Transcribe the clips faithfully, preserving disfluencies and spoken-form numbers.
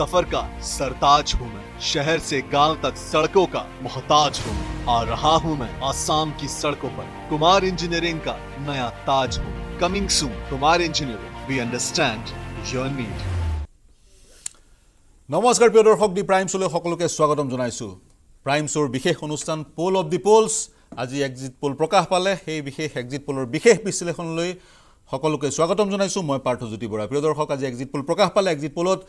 सफर का सरताज हूँ मैं, शहर से गांव तक सड़कों का मोहताज हूँ। आ रहा हूँ मैं आसाम की सड़कों पर, कुमार इंजीनियरिंग का नया ताज हूँ। Coming soon Kumar engineering, we understand your need. नमस्कार प्रिय दर्शक, दि प्राइम शोले সকলোকে স্বাগতম জানাইছো। प्राइम शोर বিশেষ অনুষ্ঠান পোল অফ দি পোলস, আজি এক্সিট পোল প্রকাশ পালে, সেই বিশেষ এক্সিট পোলৰ বিশেষ বিশ্লেষণ লৈ সকলোকে স্বাগতম জানাইছো। মই পাৰ্থজ্যোতি বৰা। প্ৰিয় দৰ্শক, আজি এক্সিট পোল প্ৰকাশ পালে। এক্সিট পোলত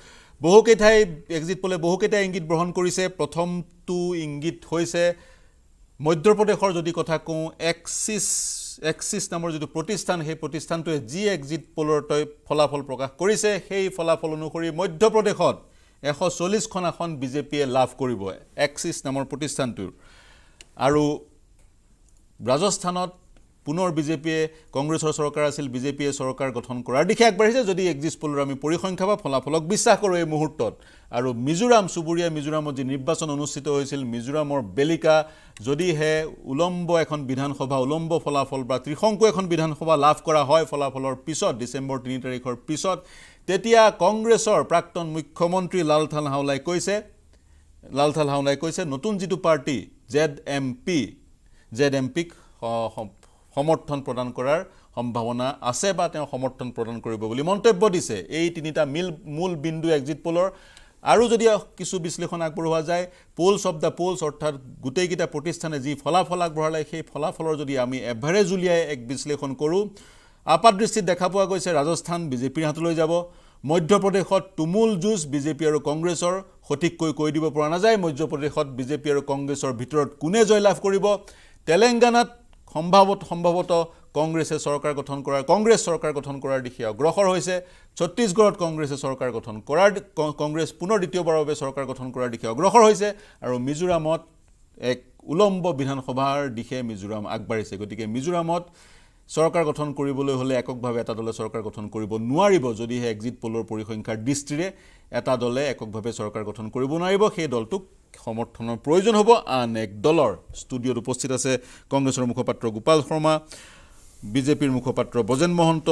বহুকে ঠাই এক্সিট পোলে বহুকে ঠাই ইংগিত বহন কৰিছে। প্ৰথমটো ইংগিত হৈছে মধ্যপ্ৰদেশৰ, যদি কথা কওঁ এক্সিস এক্সিস নামৰ যিটো প্ৰতিষ্ঠান, সেই প্ৰতিষ্ঠানটোৱে যি এক্সিট পোলৰ তই ফলাফল প্ৰকাশ কৰিছে, সেই ফলাফল অনুসৰি মধ্যপ্ৰদেশত এশ চল্লিছখন আসন বিজেপিয়ে লাভ কৰিব, এক্সিস নামৰ প্ৰতিষ্ঠানটোৰ। আৰু ৰাজস্থানত পুনৰ বিজেপিয়ে, কংগ্ৰেছৰ চৰকাৰ আছিল, বিজেপিয়ে চৰকাৰ গঠন কৰাৰ দিশে আগবাঢ়িছে, যদি এক্সিট পোলৰ আমি পৰিসংখ্যা বা ফলাফলক বিশ্বাস কৰোঁ এই মুহূৰ্তত। আৰু মিজোৰাম চুবুৰীয়া মিজোৰামত যি নিৰ্বাচন অনুষ্ঠিত হৈছিল, মিজোৰামৰ বেলিকা যদিহে উলম্ব এখন বিধানসভা, উলম্ব ফলাফল বা ত্ৰিশংকু এখন বিধানসভা লাভ কৰা হয় ফলাফলৰ পিছত, ডিচেম্বৰ তিনি তাৰিখৰ পিছত, তেতিয়া কংগ্ৰেছৰ প্ৰাক্তন মুখ্যমন্ত্ৰী লালথান হাওলাই কৈছে লালথান হাওলাই কৈছে নতুন যিটো party Z M P Z M পিক সমৰ্থন প্ৰদান কৰাৰ সম্ভাৱনা আছে বা তেওঁ সমৰ্থন প্ৰদান কৰিব বুলি মন্তব্য দিছে। এই তিনিটা মিল মূল বিন্দু এক্সিট পোলৰ। আৰু যদি কিছু বিশ্লেষণ আগবঢ়োৱা যায়, পোলছ অফ দ্য পোলছ অৰ্থাৎ গোটেইকেইটা প্ৰতিষ্ঠানে যি ফলাফল আগবঢ়ালে, সেই ফলাফলৰ যদি আমি এভাৰেজ উলিয়াই এক বিশ্লেষণ কৰোঁ, আপাত দৃষ্টিত দেখা পোৱা গৈছে ৰাজস্থান বিজেপিৰ হাতলৈ যাব। মধ্যপ্ৰদেশত তুমুল যুঁজ বিজেপি আৰু কংগ্ৰেছৰ, সঠিককৈ কৈ দিব পৰা নাযায় মধ্যপ্ৰদেশত বিজেপি আৰু কংগ্ৰেছৰ ভিতৰত কোনে জয়লাভ কৰিব। তেলেংগানাত সম্ভাৱত সম্ভৱত কংগ্ৰেছে চৰকাৰ গঠন কৰাৰ কংগ্ৰেছ চৰকাৰ গঠন কৰাৰ দিশে অগ্ৰসৰ হৈছে। ছত্তীশগড়ত কংগ্ৰেছে চৰকাৰ গঠন কৰাৰ কংগ্ৰেছ পুনৰ দ্বিতীয়বাৰৰ বাবে চৰকাৰ গঠন কৰাৰ দিশে অগ্ৰসৰ হৈছে। আৰু মিজোৰামত এক উলম্ব বিধানসভাৰ দিশে মিজোৰাম আগবাঢ়িছে। গতিকে মিজোৰামত চৰকাৰ গঠন কৰিবলৈ হ'লে এককভাৱে এটা দলে চৰকাৰ গঠন কৰিব নোৱাৰিব, যদিহে এক্সিট পোলৰ পৰিসংখ্যাৰ দৃষ্টিৰে এটা দলে এককভাৱে চৰকাৰ গঠন কৰিব নোৱাৰিব, সেই দলটোক সমৰ্থনৰ প্ৰয়োজন হ'ব আন এক দলৰ। ষ্টুডিঅ'ত উপস্থিত আছে কংগ্ৰেছৰ মুখপাত্ৰ গোপাল শৰ্মা, বিজেপিৰ মুখপাত্ৰ ব্ৰজেন মহন্ত,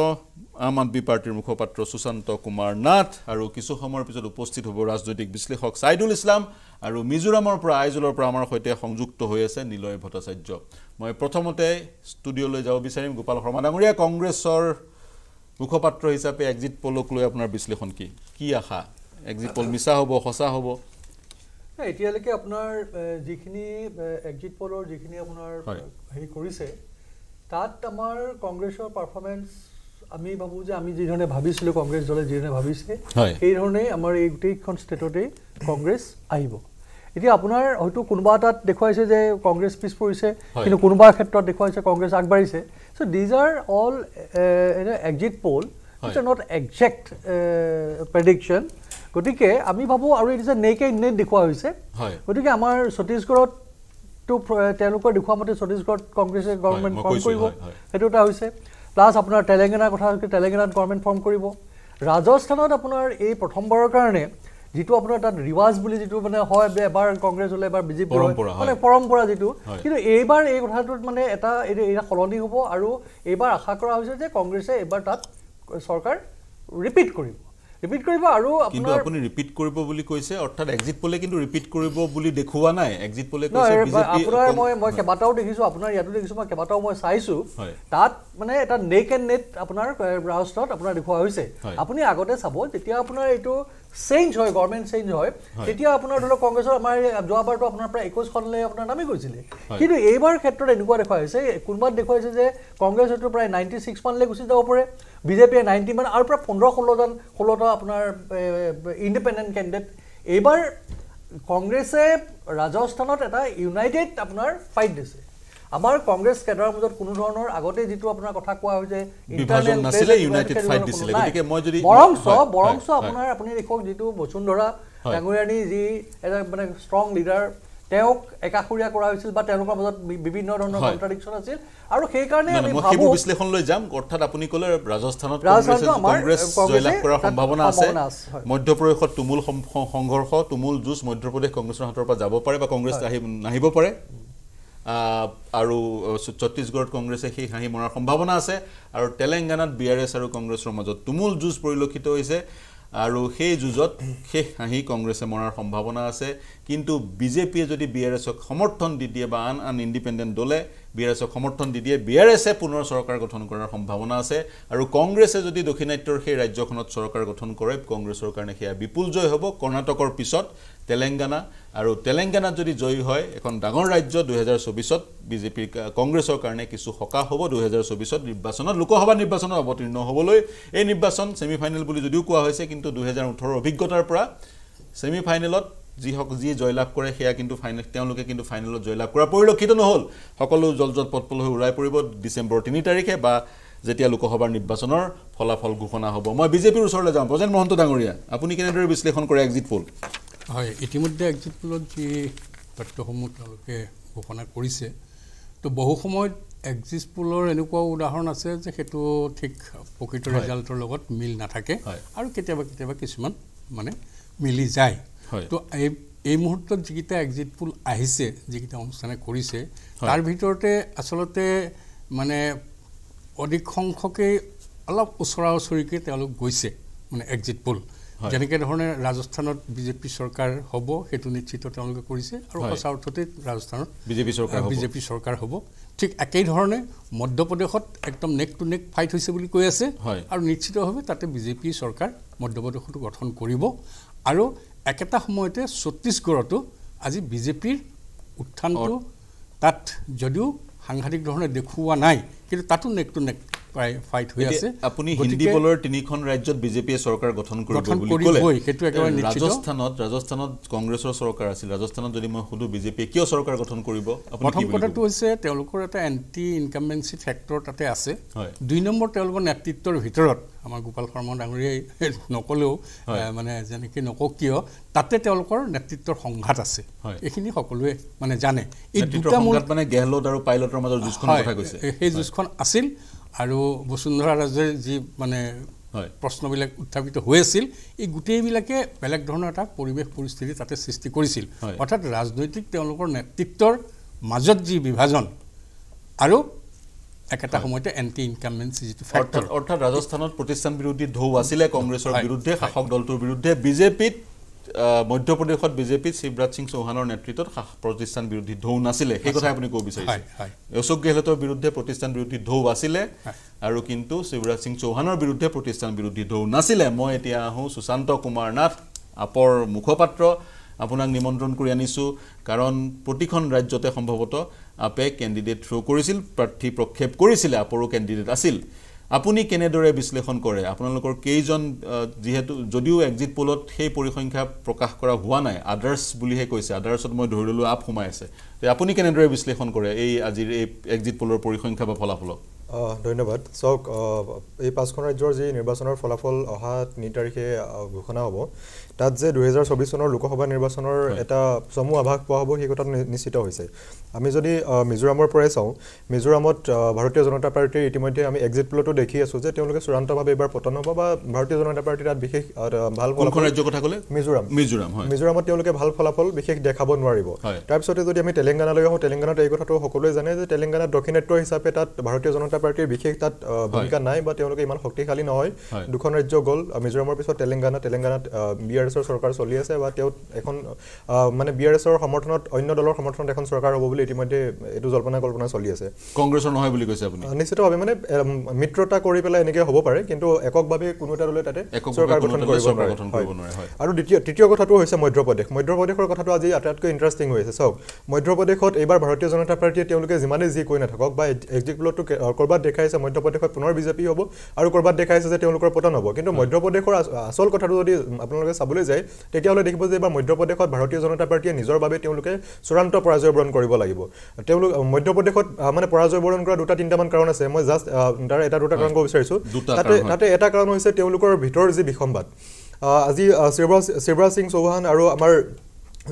আম আদমি পাৰ্টিৰ মুখপাত্ৰ সুশান্ত কুমাৰ নাথ, আৰু কিছু সময়ৰ পিছত উপস্থিত হ'ব ৰাজনৈতিক বিশ্লেষক ছাইদুল ইছলাম, আৰু মিজোৰামৰ পৰা আইজলৰ পৰা আমাৰ সৈতে সংযুক্ত হৈ আছে নীলয় ভট্টাচাৰ্য। মই প্ৰথমতে ষ্টুডিঅ'লৈ যাব বিচাৰিম গোপাল শৰ্মা ডাঙৰীয়া, কংগ্ৰেছৰ মুখপাত্ৰ হিচাপে এক্সিট পোলক লৈ আপোনাৰ বিশ্লেষণ কি কি আশা? এক্সিট পোল মিছা হ'ব, সঁচা হ'ব? এতিয়ালৈকে আপোনাৰ যিখিনি এক্সিট পোলৰ যিখিনি আপোনাৰ হেৰি কৰিছে, তাত আমাৰ কংগ্ৰেছৰ পাৰফৰ্মেঞ্চ আমি ভাবোঁ যে আমি যিধৰণে ভাবিছিলোঁ, কংগ্ৰেছ দলে যিধৰণে ভাবিছে, সেই ধৰণে আমাৰ এই গোটেইখন ষ্টেটতেই কংগ্ৰেছ আহিব। এতিয়া আপোনাৰ হয়তো কোনোবা এটাত দেখুৱাইছে যে কংগ্ৰেছ পিছ পৰিছে, কিন্তু কোনোবা ক্ষেত্ৰত দেখুৱাইছে কংগ্ৰেছ আগবাঢ়িছে। So' these are all exit poll, it's are not exact prediction. গতিকে আমি ভাবোঁ আৰু it is a neck and neck দেখুওৱা হৈছে। গতিকে আমাৰ ছত্তীশগড়ত তো তেওঁলোকৰ দেখুওৱা মতে ছত্তীশগড়ত কংগ্ৰেছে গভৰ্ণমেণ্ট ফৰ্ম কৰিব, সেইটো এটা হৈছে। প্লাছ আপোনাৰ তেলেংগানাৰ কথা, তেলেংগানাত গভৰ্ণমেণ্ট ফৰ্ম কৰিব। ৰাজস্থানত আপোনাৰ এই প্ৰথমবাৰৰ কাৰণে যিটো আপোনাৰ তাত ৰিৱাজ বুলি যিটো মানে হয়, এবাৰ কংগ্ৰেছ হ'লে এবাৰ বিজেপি হয়, মানে পৰম্পৰা যিটো, কিন্তু এইবাৰ এই কথাটোত মানে এটা এটা সলনি হ'ব। আৰু এইবাৰ আশা কৰা হৈছে যে কংগ্ৰেছে এইবাৰ তাত চৰকাৰ ৰিপিট কৰিব। ৰিপিট কৰিব। আৰু কিন্তু আপুনি ৰিপিট কৰিব বুলি কৈছে, অৰ্থাৎ এক্সিট পোলে কিন্তু ৰিপিট কৰিব বুলি দেখুওৱা নাই। এক্সিট পোলে কৈছে বিজেপি। আপোনাৰ মই মই কেবাটাও দেখিছোঁ, আপোনাৰ ইয়াতো দেখিছোঁ, মই কেবাটাও মই চাইছোঁ, তাত মানে এটা নেক এণ্ড নেট আপোনাৰ ৰাজস্থানত আপোনাৰ দেখুওৱা হৈছে। আপুনি আগতে চাব, যেতিয়া আপোনাৰ এইটো চেঞ্জ হয়, গভৰ্ণমেণ্ট চেঞ্জ হয়, তেতিয়া আপোনাৰ ধৰি লওক কংগ্ৰেছৰ আমাৰ যোৱাবাৰটো আপোনাৰ প্ৰায় একৈছখনলৈ আপোনাৰ নামি গৈছিলে, কিন্তু এইবাৰ ক্ষেত্ৰত এনেকুৱা দেখুওৱা হৈছে, কোনোবাত দেখুৱাইছে যে কংগ্ৰেছৰটো প্ৰায় নাইণ্টি ছিক্স মানলৈ গুচি যাব পাৰে, বিজেপিয়ে নাইণ্টি মান, আৰু প্ৰায় পোন্ধৰ ষোল্লজন ষোল্লটা আপোনাৰ ইণ্ডিপেণ্ডেণ্ট কেণ্ডিডেট। এইবাৰ কংগ্ৰেছে ৰাজস্থানত এটা ইউনাইটেড আপোনাৰ ফাইট দিছে। আমাৰ কংগ্ৰেছ কেডাৰৰ মাজত কোনো ধৰণৰ আগতে যিটো আপোনাৰ কথা কোৱা হৈছে ইণ্টাৰনেল নাছিলে, ইউনাইটেড ফাইট দিছিলে। গতিকে মই যদি বৰংছ বৰংছ আপোনাৰ আপুনি দেখক যিটো বসুন্ধৰা ডাঙৰীয়ানী যি এটা মানে ষ্ট্ৰং লিডাৰ, তেওঁক একাষৰীয়া কৰা হৈছিল বা তেওঁলোকৰ মাজত বিভিন্ন ধৰণৰ কন্ট্ৰাডিকশ্যন আছিল। আৰু সেইকাৰণে আমি ভাবো বিশ্লেষণলৈ যাম। অৰ্থাৎ আপুনি ক'লে ৰাজস্থানত কংগ্ৰেছ জয়লাভ কৰাৰ সম্ভাৱনা আছে, মধ্যপ্ৰদেশত তুমুল সংঘৰ্ষ, তুমুল যুঁজ, মধ্যপ্ৰদেশ কংগ্ৰেছৰ হাতৰ পৰা যাব পাৰে বা কংগ্ৰেছ নাহিব পাৰে, আৰু ছত্তীশগড়ত কংগ্ৰেছে সেই হাঁহি মৰাৰ সম্ভাৱনা আছে, আৰু তেলেংগানাত বি আৰ এছ আৰু কংগ্ৰেছৰ মাজত তুমুল যুঁজ পৰিলক্ষিত হৈছে। আৰু সেই যুজত হে হাঁহি কংগ্ৰেছে মৰাৰ সম্ভাৱনা আছে কিন্তু বিজেপিয়ে যদি বিআৰএছক সমৰ্থন দি দিয়ে বা আন আন ইন্ডিপেন্ডেন্ট দলে বিআৰএছক সমৰ্থন দি দিয়ে বিআৰএছে পুনৰ চৰকাৰ গঠন কৰাৰ সম্ভাৱনা আছে আৰু কংগ্ৰেছে যদি দক্ষিণাত্যৰ সেই ৰাজ্যখনত চৰকাৰ গঠন কৰে কংগ্ৰেছৰ কাৰণে সেয়া বিপুল জয় হ'ব কৰ্ণাটকৰ পিছত তেলেঙ্গানা আৰু তেলেঙ্গানা যদি জয় হয় এখন ডাঙৰ ৰাজ্য দুই হাজাৰ চৌবিশত বিজেপি কংগ্ৰেছৰ কাৰণে কিছু হকা হ'ব দুই হাজাৰ চৌবিশত নিৰ্বাচনত লোকসভা নিৰ্বাচনত অৱতীৰ্ণ হ'বলৈ এই নিৰ্বাচন সেমিফাইনেল বুলি যদিও কোৱা হৈছে কিন্তু দুই হাজাৰ ওঠৰ অভিজ্ঞতাৰ পৰা সেমিফাইনেলত জি হক জি জয়লাভ কৰে হেয়া কিন্তু ফাইনেল তেওঁলোকে কিন্তু ফাইনেলত জয়লাভ কৰা পৰিলক্ষিত নহল সকলো জলজত পটপল হৈ উৰাই পৰিব ডিসেম্বৰ তিনি তাৰিখে বা যেতিয়া লোকসভা নিৰ্বাচনৰ ফলাফল ঘোষণা হ'ব মই বিজেপিৰ ওচৰলৈ যাম প্ৰজেন মহন্ত ডাঙৰীয়া আপুনি কেনেদৰে বিশ্লেষণ কৰে এক্সিট পোল হয় ইতিমধ্যে এক্সিট পোলত যে তথ্যসমূহ তেওঁলোকে ঘোষণা কৰিছে তো বহু সময়ত এক্সিট পোলৰ এনেকুৱা উদাহৰণ আছে যে হেতু ঠিক প্ৰকৃত ৰিজাল্টৰ লগত মিল নাথাকে আৰু কেতিয়াবা কেতিয়াবা কিছুমান মানে মিলি যায় তো এই এই মুহূৰ্তত জিকিটা এক্সিট পোল আহিছে জিকিটা অনুষ্ঠানে কৰিছে তাৰ ভিতৰতে আসলতে মানে অধিক সংখ্যকে অলপ উছৰা উছৰিকে তেওঁলোক গৈছে মানে এক্সিট পোল যেনেকে ধৰণে ৰাজস্থানত বিজেপি সৰকাৰ হ'ব হেতু নিশ্চিত তেওঁলোকে কৰিছে আৰু অসাউথতে ৰাজস্থানত বিজেপি সৰকাৰ বিজেপি সৰকাৰ হ'ব ঠিক একই ধৰণে মধ্যপ্ৰদেশত একদম নেক টু নেক ফাইট হৈছে বুলি কৈ আছে আৰু নিশ্চিতভাৱে তাতে বিজেপি সৰকাৰ মধ্যপ্ৰদেশত গঠন কৰিব আৰু একেটা সময়তে ছত্তীশগড়তো আজি বিজেপিৰ উত্থানটো তাত যদিও সাংঘাতিক ধৰণে দেখুৱা নাই কিন্তু তাতো নেক টু নেক ফাইট হৈ আছে আপুনি হিন্দী বলৰ তিনিখন ৰাজ্যত বিজেপি সৰকাৰ গঠন কৰিব বুলি ক'লে হেতু একেবাৰে নিশ্চিত ৰাজস্থানত ৰাজস্থানত কংগ্ৰেছৰ সৰকাৰ আছিল ৰাজস্থানত যদি মই হুদু বিজেপি কিয় সৰকাৰ গঠন কৰিব আপুনি কি কথাটো হৈছে তেওঁলোকৰ এটা এন্টি ইনকামেন্সি ফ্যাক্টৰ তাতে আছে দুই নম্বৰ তেওঁলোকৰ নেতৃত্বৰ ভিতৰত আমাৰ গোপাল শৰ্মা ডাঙৰীয়া নকলেও মানে যেনেকি নককিয় তাতে তেওঁলোকৰ নেতৃত্বৰ সংঘাত আছে এখিনি সকলোৱে মানে জানে এই দুটা মূলত মানে গেহলত আৰু পাইলটৰ মাজৰ যুঁজখনৰ কথা কৈছে এই যুঁজখন আছিল আৰু বসুন্ধৰা ৰাজে যি মানে হয় প্ৰশ্নবিলাক উত্থাপিত হৈছিল এই গুটেইবিলাকে বেলেগ ধৰণৰ এটা পৰিবেশ পৰিস্থিতি তাতে সৃষ্টি কৰিছিল অৰ্থাৎ ৰাজনৈতিক তেওঁলোকৰ নেতৃত্বৰ মাজত যি বিভাজন আৰু একটা সময়তে এন্টি ইনকামেন্সি যিটো ফ্যাক্টৰ অৰ্থাৎ ৰাজস্থানত প্ৰতিষ্ঠান বিৰোধী ঢৌ আছিল কংগ্ৰেছৰ বিৰুদ্ধে শাসক দলটোৰ বিৰুদ্ধে বিজেপিত মধ্যপ্ৰদেশত বিজেপি শিৱৰাজ সিং চৌহানৰ নেতৃত্বত প্ৰতিষ্ঠান বিৰোধী ঢৌ নাছিলে এই কথা আপুনি কব বিচাৰিছে অশোক গেহলতৰ বিৰুদ্ধে প্ৰতিষ্ঠান বিৰোধী ঢৌ আছিলে আৰু কিন্তু শিৱৰাজ সিং চৌহানৰ বিৰুদ্ধে প্ৰতিষ্ঠান বিৰোধী ঢৌ নাছিলে মই এতিয়া আহো সুশান্ত কুমাৰ নাথ আপৰ মুখপাত্ৰ আপোনাক নিমন্ত্ৰণ কৰি আনিছো কাৰণ প্ৰতিখন ৰাজ্যতে সম্ভৱতঃ আপে ক্যান্ডিডেট থ্ৰো কৰিছিল প্ৰাৰ্থী প্ৰক্ষেপ কৰিছিল আপৰো ক্যান্ডিডেট আছিল আপুনি কেনেদৰে বিশ্লেষণ কৰে আপোনালোকৰ কেইজন যেহেতু যদিও এক্সিট পোলত সেই পৰিসংখ্যা প্ৰকাশ কৰা হোৱা নাই আদাৰ্স বুলিহে কৈছে আদাৰ্সত মই ধৰিলো আপ হোমাই আছে তে আপুনি কেনেদৰে বিশ্লেষণ কৰে এই আজি এই এক্সিট পোলৰ পৰিসংখ্যা বা ফলাফল ধন্যবাদ চক এই পাঁচখন ৰাজ্যৰ যে নিৰ্বাচনৰ ফলাফল অহা তিনি তাৰিখে ঘোষণা হ'ব তাত যে দুই হাজাৰ চৌবিশ চনৰ লোকসভা নিৰ্বাচনৰ এটা সমূহ আভাস পোৱা হ'ব সেই কথা নিশ্চিত হৈছে আমি যদি মিজোৰামৰ পৰাই চাওঁ মিজোৰামত ভাৰতীয় জনতা পাৰ্টিৰ ইতিমধ্যে আমি এক্সিট পোলটো দেখি আছো যে তেওঁলোকে চূড়ান্তভাৱে এবাৰ পতন হ'ব বা ভাৰতীয় জনতা পাৰ্টি তাত বিশেষ ভাল ফলাফল ৰাজ্য কথা ক'লে মিজোৰাম মিজোৰাম হয় মিজোৰামত তেওঁলোকে ভাল ফলাফল বিশেষ দেখাব নোৱাৰিব তাৰ পিছতে যদি আমি তেলেংগানালৈ আহোঁ তেলেংগানাত এই কথাটো সকলোৱে জানে যে তেলেংগানাত দক্ষিণাত্য হিচাপে তাত ভাৰতীয় জনতা পাৰ্টিৰ বিশেষ তাত ভূমিকা নাই বা তেওঁলোকে ইমান শক্তিশালী নহয় দুখন ৰাজ্য গ'ল মিজোৰামৰ পিছত তেলেংগানা তেলেংগানাত বিআৰএছৰ চৰকাৰ চলি আছে বা তেওঁ এখন মানে বিআৰএছৰ সমৰ্থনত অন্য দলৰ সমৰ্থনত এখন চৰকাৰ হ'ব বুলি ইতিমধ্যে এটো জল্পনা কল্পনা চলি আছে কংগ্ৰেছৰ নহয় বুলি কৈছে আপুনি নিশ্চিতভাৱে মানে মিত্ৰতা কৰি পেলাই এনেকৈ হ'ব পাৰে কিন্তু এককভাৱে কোনো এটা দলে তাতে চৰকাৰ গঠন কৰিব নোৱাৰে আৰু দ্বিতীয় তৃতীয় কথাটো হৈছে মধ্যপ্ৰদেশ মধ্যপ্ৰদেশৰ কথাটো আজি আটাইতকৈ ইণ্টাৰেষ্টিং হৈ আছে চাওক মধ্যপ্ৰদেশত এইবাৰ ভাৰতীয় জনতা পাৰ্টিয়ে তেওঁলোকে যিমানে যি কৈ নাথাকক বা এক্সিট পোলটো কৰবাত দেখাইছে মধ্যপ্ৰদেশত পুনৰ বিজেপি হ'ব আৰু কৰবাত দেখাইছে যে তেওঁলোকৰ পতন হ'ব কিন্তু মধ্যপ্ৰদেশৰ আসল কথাটো যদি আপোনালোকে চাবলৈ যায় তেতিয়াহ'লে দেখিব যে এইবাৰ মধ্যপ্ৰদেশত ভাৰতীয় জনতা পাৰ্টিয়ে নিজৰ বাবে তেওঁলোকে চূড়ান্ত পৰাজয় বৰণ কৰিব লাগিব তেওঁলোক মধ্যপ্ৰদেশত মানে পৰাজয় বৰণ কৰা দুটা তিনিটামান কাৰণ আছে মই জাষ্ট তাৰ এটা দুটা কাৰণ ক'ব বিচাৰিছোঁ তাতে তাতে এটা কাৰণ হৈছে তেওঁলোকৰ ভিতৰ যি বিসম্বাদ আজি শিৱৰাজ শিৱৰাজ সিং চৌহান আৰু আমাৰ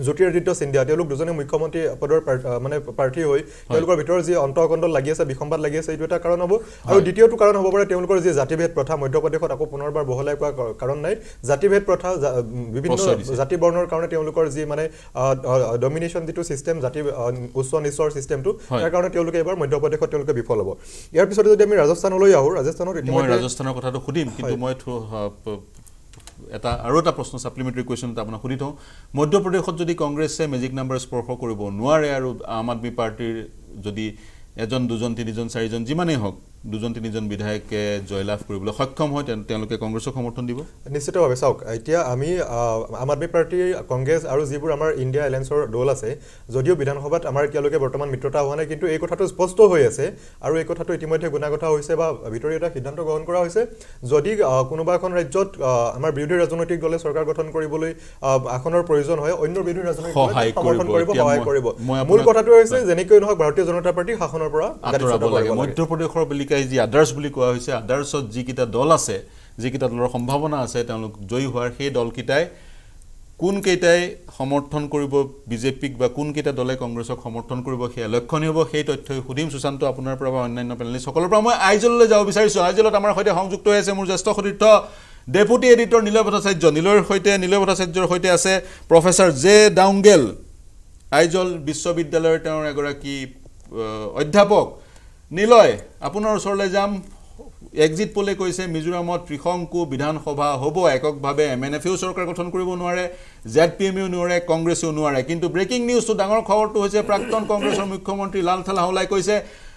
জ্যোতিৰাদিত্য সিন্ধিয়া তেওঁলোক দুজনে মুখ্যমন্ত্ৰী পদৰ মানে প্ৰাৰ্থী হৈ তেওঁলোকৰ ভিতৰত যি অন্তঃকণ্ডল লাগি আছে বিসম্বাদ লাগি আছে এইটো এটা কাৰণ হ'ব আৰু দ্বিতীয়টো কাৰণ হ'ব পাৰে তেওঁলোকৰ যি জাতিভেদ প্ৰথা মধ্যপ্ৰদেশত আকৌ পুনৰবাৰ বহলাই কোৱা কাৰণ নাই জাতিভেদ প্ৰথা বিভিন্ন জাতি বৰ্ণৰ কাৰণে তেওঁলোকৰ যি মানে ডমিনেশ্যন যিটো ছিষ্টেম জাতি উচ্চ নিচৰ ছিষ্টেমটো তাৰ কাৰণে তেওঁলোকে এবাৰ মধ্যপ্ৰদেশত তেওঁলোকে বিফল হ'ব ইয়াৰ পিছতে যদি আমি ৰাজস্থানলৈ আহোঁ ৰাজস্থানত ইতিমধ্যে ৰাজস্থানৰ কথাটো সুধিম কিন্তু মই এটা আৰু এটা প্ৰশ্ন সাপ্লিমেন্টাৰি কোৱেশ্চন এটা আপোনাক সুধিটো মধ্যপ্ৰদেশত যদি কংগ্ৰেছে মেজিক নাম্বাৰ স্পৰ্শ কৰিব নোৱাৰে আৰু আম আদমি পাৰ্টিৰ যদি এজন দুজন তিনিজন চাৰিজন যিমানে হওক দুজন তিনিজন বিধায়কে জয়লাভ কৰিবলৈ সক্ষম হয় তেওঁলোকে কংগ্ৰেছক সমৰ্থন দিব নিশ্চিতভাৱে চাওক এতিয়া আমি আম আদমি পাৰ্টি কংগ্ৰেছ আৰু যিবোৰ আমাৰ ইন্ডিয়া এলায়েন্সৰ দল আছে যদিও বিধানসভাত আমাৰ কিয়লৈকে বৰ্তমান মিত্ৰতা হোৱা নাই কিন্তু এই কথাটো স্পষ্ট হৈ আছে আৰু এই কথাটো ইতিমধ্যে গুণাগতা হৈছে বা ভিতৰি এটা সিদ্ধান্ত গ্ৰহণ কৰা হৈছে যদি কোনোবাখন ৰাজ্যত আমাৰ বিৰোধী ৰাজনৈতিক দলে চৰকাৰ গঠন কৰিবলৈ আখনৰ প্ৰয়োজন হয় অন্য বিৰোধী ৰাজনৈতিক দলে সমৰ্থন কৰিব সহায় কৰিব মূল কথাটো হৈছে যেনেকৈ নহওক ভাৰতীয় জনতা পাৰ্টি শাসনৰ পৰা গাড়ীত লাগে মধ্যপ্ৰদেশৰ The others will go out, others of Jikita Dolase, Jikita Lombavana set and look Joy who are head all Kitai Kunkete, Homorton Kuribo, Bizepic, Bakunkita Dole Congress of Homorton Kuribo, Laconibo, Hate, Hudim Susanto, Apuna Prava, and Nine of Sokolama, Isol, besides Isol, Tamar Hote, Hongzuk to S. Murzasto, Deputy Editor Nilabata, John Nilor Hote, Nilabata, Hotease, Professor J. Downgell, Isol, Bisobit Deller, Agoraki, Odabok. Niloy, Apunar Solajam, exit Polecoise, Mizuramot, Trihonku, Bidan Hoba, Hobo, Ekok Babe, Menefus or Krakoton Kuribunore, ZPMU Nure, Congress Unurek. Into breaking news to Dango Court to Hose Prakton Congress or Commentary Lantal Holacoise,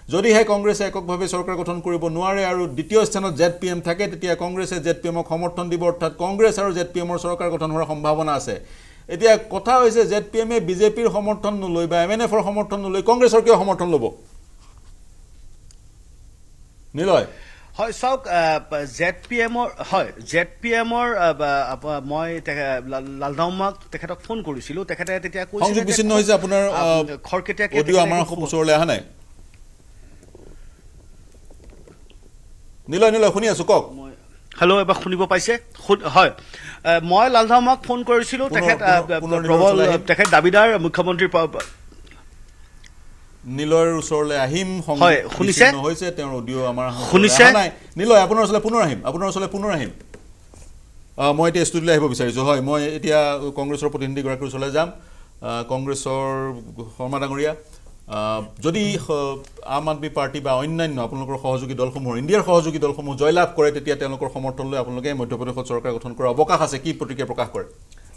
Zodihe Congress, Ekok Babes or Krakoton Kuribunore, Ditiostan of ZPM Taketia Congress, ZPM of Homorton Dibor, Congress or ZPM or Sokakoton or Hombavanase. Etia Kota is a ZPM, BJP, Homorton Nulu, by Menefor Homorton Nulu, Congress or Homorton Lobo. Niloy. Hi, Sauk ZPM or hi ZPM or my Laldamak Tekata phone Kurusilo, Tekata Tetaku. How do you listen noise upon her Korketak? What do you among Solehane? Nilo Nilo Hunia Sukok. Hello, Bakunibo Paise. Hi. My Laldamak phone Kurusilo, Tekat Davidar, Mukamantri. Nilor Sorle Ahim, Hong Hunisa, Hose, Terudio Amar Hunisa, Nilo, Apunos Lapunahim, Apunos Lapunahim. Moite stood Labobisaris, Hoi, Moitia, Congress report in the Gracus Solazam, Congress or Hormadagoria, Jodi Amadi Party by Oinan, Apunoko Hosuki Dolhom, or India Hosuki Dolhom, Joylab, corrected Tiatanoko Homotolo, Apologam, or Topo Sorka, Boca has a key particular.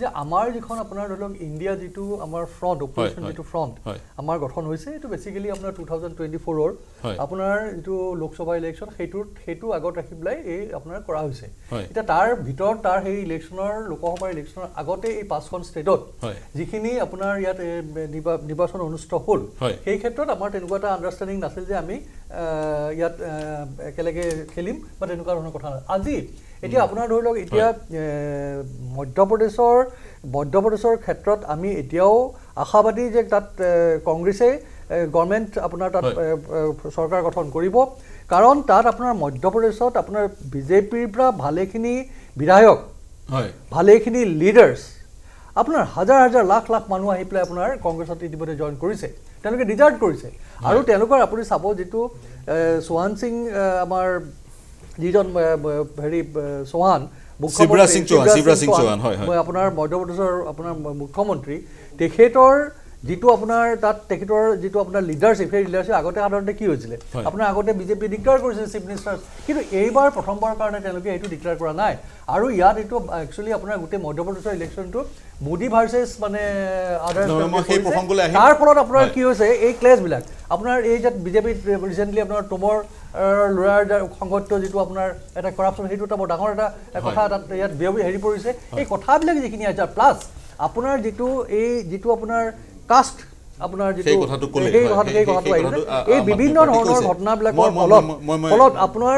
যে আমাৰ যিখন আপোনাৰ ধৰক India যিটো আমাৰ front operation যিটো front আমাৰ গঠন হৈছে এটো বেসিক্যালি আপোনাৰ দুই হাজাৰ চৌব্বিছ অৰ আপোনাৰ যিটো লোকসভা ইলেকশন হেতু হেতু আগত ৰাখিবলৈ এই আপোনাৰ কৰা হৈছে এটা তাৰ ভিতৰ তাৰ এই ইলেকশনৰ লোকসভা ইলেকশনৰ আগতে এই পাঁচখন ষ্টেটত যিখিনি আপোনাৰ ইয়াত নিৰ্বাচন অনুষ্ঠিত হ'ল সেই ক্ষেত্ৰত আমাৰ তেনেকুৱা এটা আন্ডাৰষ্টেণ্ডিং নাছিল যে আমি ইয়াত একেলগে খেলিম বা তেনেকুৱা ধৰণৰ কথা আজি এতিয়া আপোনাৰ ধৰক এতিয়া মধ্যপ্ৰদেশৰ মধ্যপ্ৰদেশৰ ক্ষেত্ৰত আমি এতিয়াও আশাবাদী যে তাত কংগ্ৰেছে গৱৰ্ণমেণ্ট আপোনাৰ তাত চৰকাৰ গঠন কৰিব কাৰণ তাত আপোনাৰ মধ্যপ্ৰদেশত আপোনাৰ বিজেপিৰ পৰা ভালেখিনি বিধায়ক হয় ভালেখিনি লিডাৰছ আপোনাৰ হাজাৰ হাজাৰ লাখ লাখ মানুহ আহি প্লে আপোনাৰ কংগ্ৰেছত ইতিমধ্যে জয়েন কৰিছে তেওঁলোকে ডিজাৰ্ট কৰিছে আৰু তেওঁলোকৰ আপুনি চাব যেটো সোহান সিং আমাৰ যিজন ভৰি সোহান শিবৰাজ সিং চৌহান শিবৰাজ সিং চৌহান হয় হয় আপোনাৰ মধ্যপ্ৰদেশৰ আপোনাৰ মুখ্যমন্ত্ৰী তেখেতৰ যেটো আপোনাৰ তাত তেখেতৰ যেটো আপোনাৰ লিডাৰশিপ এই লিডাৰশিপ আগতে আদৰণতে কি হৈছিল আপোনাৰ আগতে বিজেপি ডিক্লেয়াৰ কৰিছিল চিফ মিনিষ্টাৰ কিন্তু এইবাৰ প্ৰথমবাৰৰ কাৰণে তেওঁলোকে এইটো ডিক্লেয়াৰ কৰা নাই আৰু ইয়াত এইটো একচুয়ালি আপোনাৰ গুটে মধ্যপ্ৰদেশৰ ইলেকশনটো মোদি ভাৰ্সেস মানে আদাৰ সেই প্ৰসঙ্গলে আহি তাৰ ফলত আপোনাৰ কি হৈছে এই ক্লেজ বিলাক আপোনাৰ এই যে বিজেপি ৰিসেন্টলি আপোনাৰ টমৰ লৰাৰ সংগঠন যেটো আপোনাৰ এটা কৰাপচন হেতু এটা ডাঙৰ এটা কথা এটা ইয়াত হেৰি পৰিছে এই কথা বিলাক যিখিনি আছে প্লাস আপোনাৰ যেটো এই যেটো আপোনাৰ কাস্ট আপোনাৰ যেটো সেই কথাটো কলে সেই কথাটো এই বিভিন্ন ধৰণৰ ঘটনা বিলাকৰ ফলত ফলত আপোনাৰ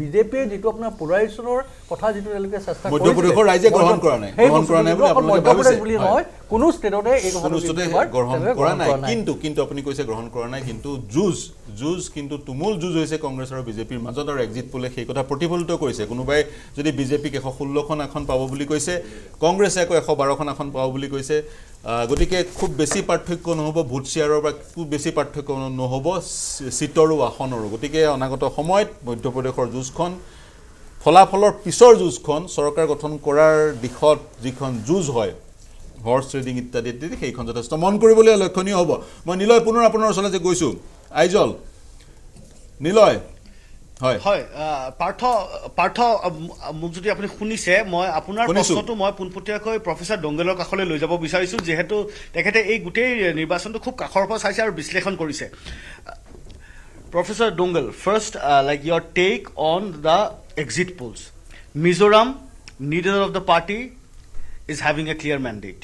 বিজেপি যেটো আপোনাৰ পৰাইছনৰ কথা যেটো তেওঁলোকে চেষ্টা কৰিছে মধ্যপ্ৰদেশৰ ৰাইজে গ্ৰহণ কৰা নাই গ্ৰহণ কৰা নাই বুলি আপোনালোকে ভাবিছে বুলি নহয় কোনো ষ্টেটতে এই কথাটো গ্ৰহণ কৰা নাই কিন্তু কিন্তু আপুনি কৈছে গ্ৰহণ কৰা নাই কিন্তু জুজ জুজ কিন্তু তুমুল জুজ হৈছে কংগ্ৰেছ আৰু বিজেপিৰ মাজত আৰু এক্সিট পোলে সেই কথা প্ৰতিফলিত কৰিছে কোনোবাই যদি বিজেপি এক শ ষোল্ল খন এখন পাব বুলি কৈছে কংগ্ৰেছ এক এক শ বাৰ খন এখন পাব বুলি কৈছে গতিকে খুব বেছি পাৰ্থক্য নহব ভোট শেয়াৰৰ বা খুব বেছি পাৰ্থক্য নহব সিটৰ আসনৰ গতিকে অনাগত সময়ত মধ্যপ্ৰদেশৰ জুজখন ফলাফলৰ পিছৰ যুজখন সৰকাৰ গঠন কৰাৰ দিখত যিখন যুজ হয় হৰ্স ট্ৰেডিং ইত্যাদি সেইখন যথেষ্ট মন কৰিবলৈ লক্ষণীয় হ'ব মই নিলয় পুনৰ আপোনাৰ ওচৰলৈ গৈছো আইজল নিলয় হয় হয় পাৰ্থ পাৰ্থ মোক যদি আপনি শুনিছে মই আপোনাৰ প্ৰশ্নটো মই পুনপুটিয়াকৈ প্ৰফেসৰ ডংগেলৰ কাখলৈ লৈ যাব বিচাৰিছো যেহেতু তেখেতে এই গুটেই নিৰ্বাচনটো খুব কাখৰ পৰা চাইছে আৰু বিশ্লেষণ কৰিছে Professor Dongel, first uh, like your take on the exit polls. Mizoram, neither of the party is having a clear mandate.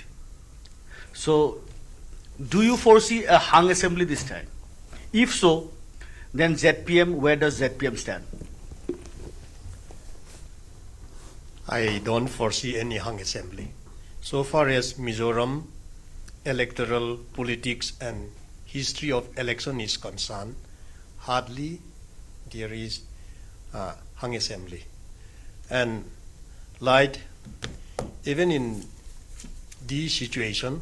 So do you foresee a hung assembly this time? If so, then Z P M, where does Z P M stand? I don't foresee any hung assembly. So far as Mizoram electoral politics and history of election is concerned, hardly there is uh, hung assembly. And like even in this situation,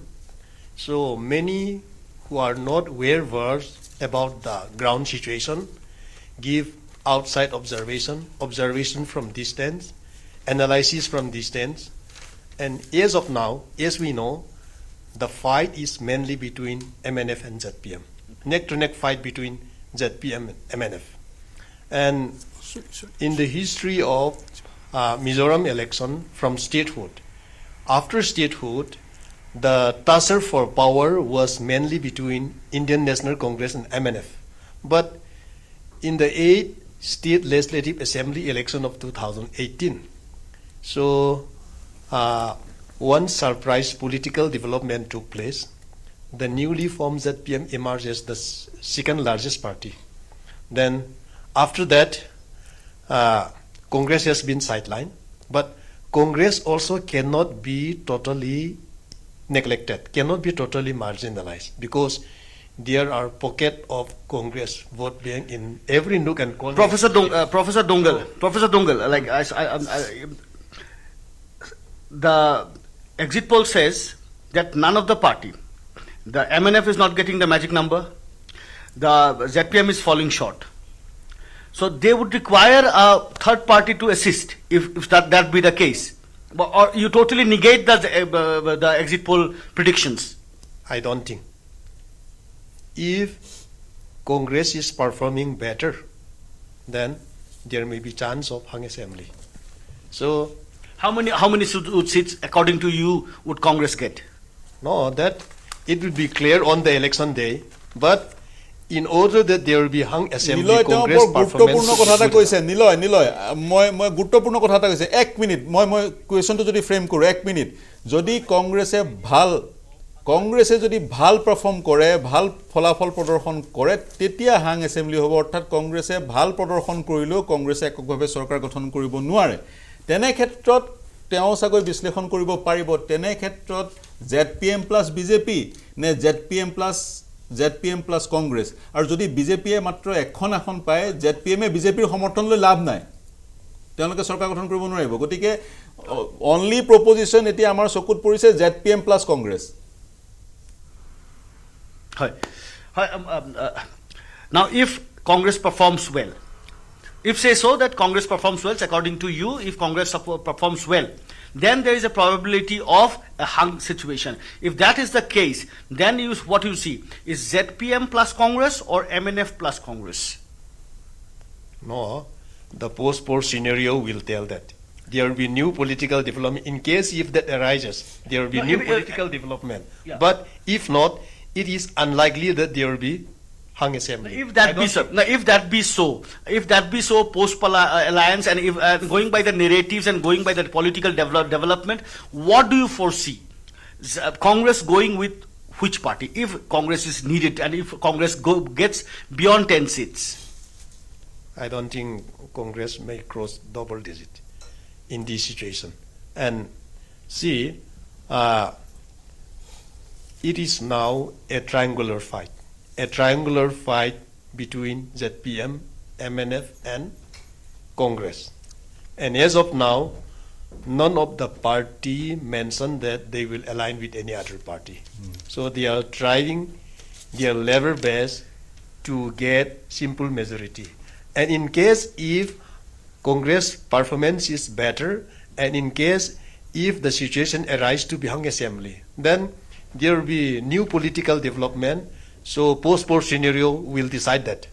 so many who are not well versed about the ground situation, give outside observation, observation from distance, analysis from distance. And as of now, as we know, the fight is mainly between M N F and Z P M. Neck-to-neck fight between Z P M and M N F. And in the history of uh, Mizoram election from statehood, after statehood, the tussle for power was mainly between Indian National Congress and M N F. But in the eighth State Legislative Assembly election of two thousand eighteen, so uh, one surprise political development took place. The newly formed Z P M emerged as the second largest party. Then after that, uh, Congress has been sidelined, but Congress also cannot be totally neglected, cannot be totally marginalized, because there are pockets of Congress vote being in every nook and corner. Professor Dong, uh, Professor Dongel, oh. Professor Dongel, like I, I, I, I, the exit poll says that none of the party, the M N F is not getting the magic number, the Z P M is falling short. So they would require a third party to assist if, if that, that be the case. Or you totally negate the, uh, the exit poll predictions? I don't think. If Congress is performing better, then there may be chance of hung assembly. So how many how many seats, according to you, would Congress get? No, that it will be clear on the election day. But in order that there will be hung assembly, Congress performance. Niloy, Niloy, my my gutopurno kothata koise. Ek minute, my my question to jodi frame kore. Ek minute, jodi Congresse bhal, Congresse jodi bhal perform kore, bhal pholafol prodorshon kore, tetia hung assembly hobo. Orthat Congresse bhal prodorshon korilo, Congresse ekokbhabe sorkar gothon koribo nuare. Tene khetrot teo sagoi bisleshon koribo paribo. Tene khetrot Z P M plus B J P ne Z P M plus Z P M plus Congress और जो दी B J P मात्रों एकों ना कौन पाए Z P M में B J P हमोटन ले लाभ ना है त्यानल के सरकार गठन करो बनो रहे हो गोटी के only proposition इतने आमार सोकुट पुरी से Z P M plus Congress है है now if Congress performs well, if say so that Congress performs well, according to you, if Congress performs well, then there is a probability of a hung situation. If that is the case, then you, what you see is Z P M plus Congress or M N F plus Congress? No, the post-poll scenario will tell that. There will be new political development. In case if that arises, there will be no, new if, political uh, development. Yeah. But if not, it is unlikely that there will be hung assembly. If that be so, if that be so, if that be so, post alliance and if uh, going by the narratives and going by the political develop development, what do you foresee? Congress going with which party if Congress is needed and if Congress go, gets beyond ten seats? I don't think Congress may cross double digit in this situation. And see, uh, it is now a triangular fight. A triangular fight between Z P M, M N F, and Congress. And as of now, none of the party mentioned that they will align with any other party. Mm. So they are trying their level best to get simple majority. And in case if Congress performance is better, and in case if the situation arises to be hung assembly, then there will be new political development. So post-poll scenario will decide that.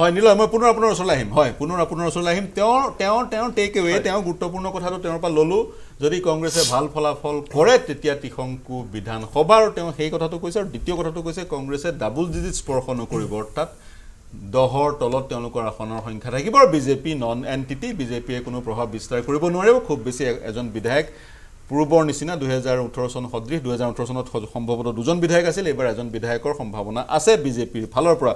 হয় নীলয় মই পুনৰ আপোনাৰ ওচৰলৈ আহিম হয় পুনৰ আপোনাৰ ওচৰলৈ আহিম তেওঁৰ তেওঁৰ তেওঁৰ টেক এৱে তেওঁ গুৰুত্বপূৰ্ণ কথাটো তেওঁৰ পৰা ললো যদি কংগ্ৰেছে ভাল ফলাফল কৰে তেতিয়া তিখংকু বিধানসভাৰ তেওঁ সেই কথাটো কৈছে আৰু দ্বিতীয় কথাটো কৈছে কংগ্ৰেছে ডাবল ডিজিট স্পৰ্শ নকৰিব অৰ্থাৎ দহৰ তলত তেওঁলোকৰ আসনৰ সংখ্যা থাকিব আৰু বিজেপি নন এনটিটি বিজেপিয়ে কোনো প্ৰভাৱ বিস্তাৰ কৰিব নোৱাৰিব খুব বেছি এজন বিধায়ক পূৰ্বৰ নিচিনা দুই হাজাৰ ওঠৰ চন সদৃশ দুই হাজাৰ ওঠৰ চনত সম্ভৱতঃ দুজন বিধায়ক আছিল এবাৰ এজন বিধায়কৰ সম্ভাৱনা আছে বিজেপিৰ ফালৰ পৰা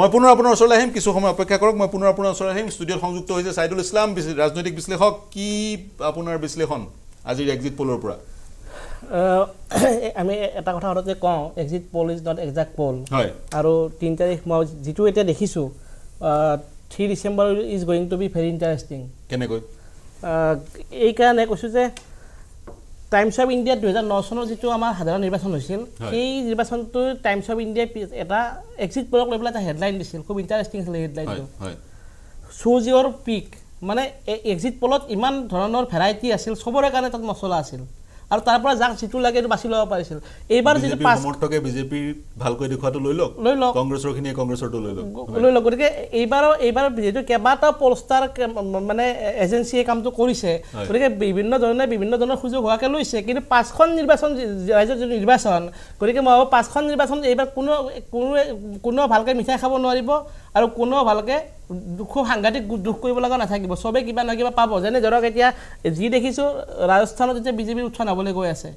মই পুনৰ আপোনাৰ ওচৰলৈ আহিম কিছু সময় অপেক্ষা কৰক মই পুনৰ আপোনাৰ ওচৰলৈ আহিম স্টুডিঅ'ত সংযুক্ত হৈছে সাইদুল ইছলাম ৰাজনৈতিক বিশ্লেষক কি আপোনাৰ বিশ্লেষণ আজিৰ এক্সিট পোলৰ পৰা আমি এটা কথা হৰতে কওঁ exit poll is not exact poll হয় আৰু তিনি তাৰিখ মই যেটো এটা দেখিছো তিনি December is going to be very interesting কেনে কই এই কাৰণে কৈছো যে টাইমস অফ ইন্ডিয়া দুই হাজাৰ ন চনৰ যেটো আমাৰ সাধাৰণ নিৰ্বাচন হৈছিল সেই নিৰ্বাচনটো টাইমস অফ ইন্ডিয়া এটা এক্সিট পোলক লৈ এটা হেডলাইন দিছিল খুব ইন্টারেস্টিং আছিল হেডলাইনটো হয় শোজ ইওর পিক মানে এক্সিট পোলত ইমান ধৰণৰ ভেৰাইটি আছিল সবৰে কাৰণে তাত মছলা আছিল আৰু তাৰ পৰা যাক চিটু লাগে বাছি লব পাৰিছিল এবাৰ যেটো পাঁচ সমৰ্থকে বিজেপি ভাল কৰি দেখুৱাটো লৈ লক কংগ্ৰেছৰ খিনি কংগ্ৰেছৰটো লৈ লক লৈ লক গতিকে এবাৰ এবাৰ যেটো কেবাটা পলস্টাৰ মানে এজেন্সিয়ে কামটো কৰিছে গতিকে বিভিন্ন ধৰণে বিভিন্ন ধৰণৰ সুযোগ হোৱাকে লৈছে কিন্তু পাঁচখন নিৰ্বাচন ৰাজ্যৰ যে নিৰ্বাচন গতিকে মই পাঁচখন নিৰ্বাচন এবাৰ কোনো কোনো কোনো ভালকৈ মিঠাই খাব নোৱাৰিব আৰু কোনো ভালকৈ খুব সাংঘাতিক দুখ কৰিব লগা নাথাকিব সবে কিবা না কিবা পাব যেনে ধৰক এতিয়া যি দেখিছো ৰাজস্থানত যে বিজেপি উত্থান হ'বলৈ গৈ আছে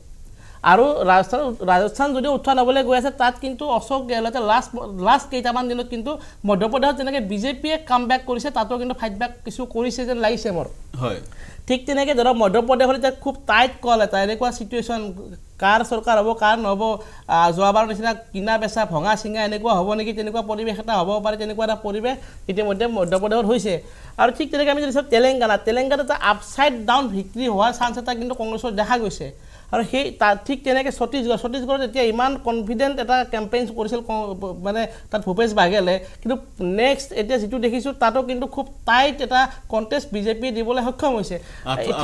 আৰু ৰাজস্থান ৰাজস্থান যদি উত্থান হ'বলৈ গৈ আছে তাত কিন্তু অশোক গেহলটে লাষ্ট লাষ্ট কেইটামান দিনত কিন্তু মধ্যপ্ৰদেশত যেনেকৈ বিজেপিয়ে কামবেক কৰিছে তাতো কিন্তু ফাইটবেক কিছু কৰিছে যেন লাগিছে মোৰ হয় ঠিক তেনেকৈ ধৰক মধ্যপ্ৰদেশত এটা খুব টাইট কল এটা এনেকুৱা সিচুৱেশ্যন কাৰ চৰকাৰ হ'ব কাৰ নহ'ব যোৱাবাৰৰ নিচিনা কিনা বেচা ভঙা চিঙা এনেকুৱা হ'ব নেকি তেনেকুৱা পৰিৱেশ এটা হ'ব পাৰে তেনেকুৱা এটা পৰিৱেশ ইতিমধ্যে মধ্যপ্ৰদেশত হৈছে আৰু ঠিক তেনেকৈ আমি যদি চাওঁ তেলেংগানা তেলেংগানাত এটা আপচাইড ডাউন ভিক্টৰী হোৱাৰ চান্স এটা কিন্তু কংগ্ৰেছৰ দেখা গৈছে আৰু সেই ঠিক তেনেকৈ ছত্তীশগড় ছত্তীশগড়ত এতিয়া ইমান কনফিডেণ্ট এটা কেম্পেইন কৰিছিল মানে তাত ভূপেশ বাঘেলে কিন্তু নেক্সট এতিয়া যিটো দেখিছোঁ তাতো কিন্তু খুব টাইট এটা কণ্টেষ্ট বিজেপি দিবলৈ সক্ষম হৈছে এতিয়া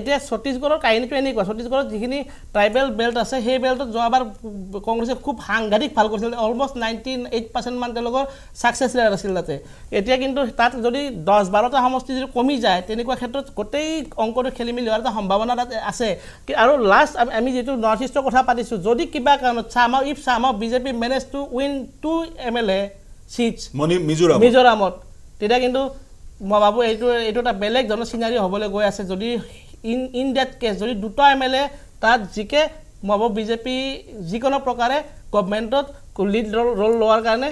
এতিয়া ছত্তীশগড়ৰ কাহিনীটো এনেকুৱা ছত্তীশগড়ত যিখিনি ট্ৰাইবেল বেল্ট আছে সেই বেল্টত যোৱাবাৰ কংগ্ৰেছে খুব সাংঘাতিক ভাল কৰিছিল অলমষ্ট নাইণ্টি এইট পাৰ্চেণ্টমান তেওঁলোকৰ ছাকচেছ ৰেট আছিল তাতে এতিয়া কিন্তু তাত যদি দহ বাৰটা সমষ্টি যদি কমি যায় তেনেকুৱা ক্ষেত্ৰত গোটেই অংকটো খেলি মেলি হোৱাৰ এটা সম্ভাৱনা তাত আছে আৰু লাষ্ট আমি যিটো নৰ্থ ইষ্টৰ কথা পাতিছোঁ যদি কিবা কাৰণত চামাও if somehow BJP manage to win two M L A seats Mizoram মিজোৰামত তেতিয়া কিন্তু মই ভাবোঁ এইটো এইটো এটা বেলেগ ধৰণৰ চিনাৰী হ'বলৈ গৈ আছে যদি ইন ইন ডেট কেছ যদি দুটা এম এল এ তাত জিকে মই ভাবোঁ বিজেপি যিকোনো প্ৰকাৰে গভৰ্ণমেণ্টত লিড ৰোল লোৱাৰ কাৰণে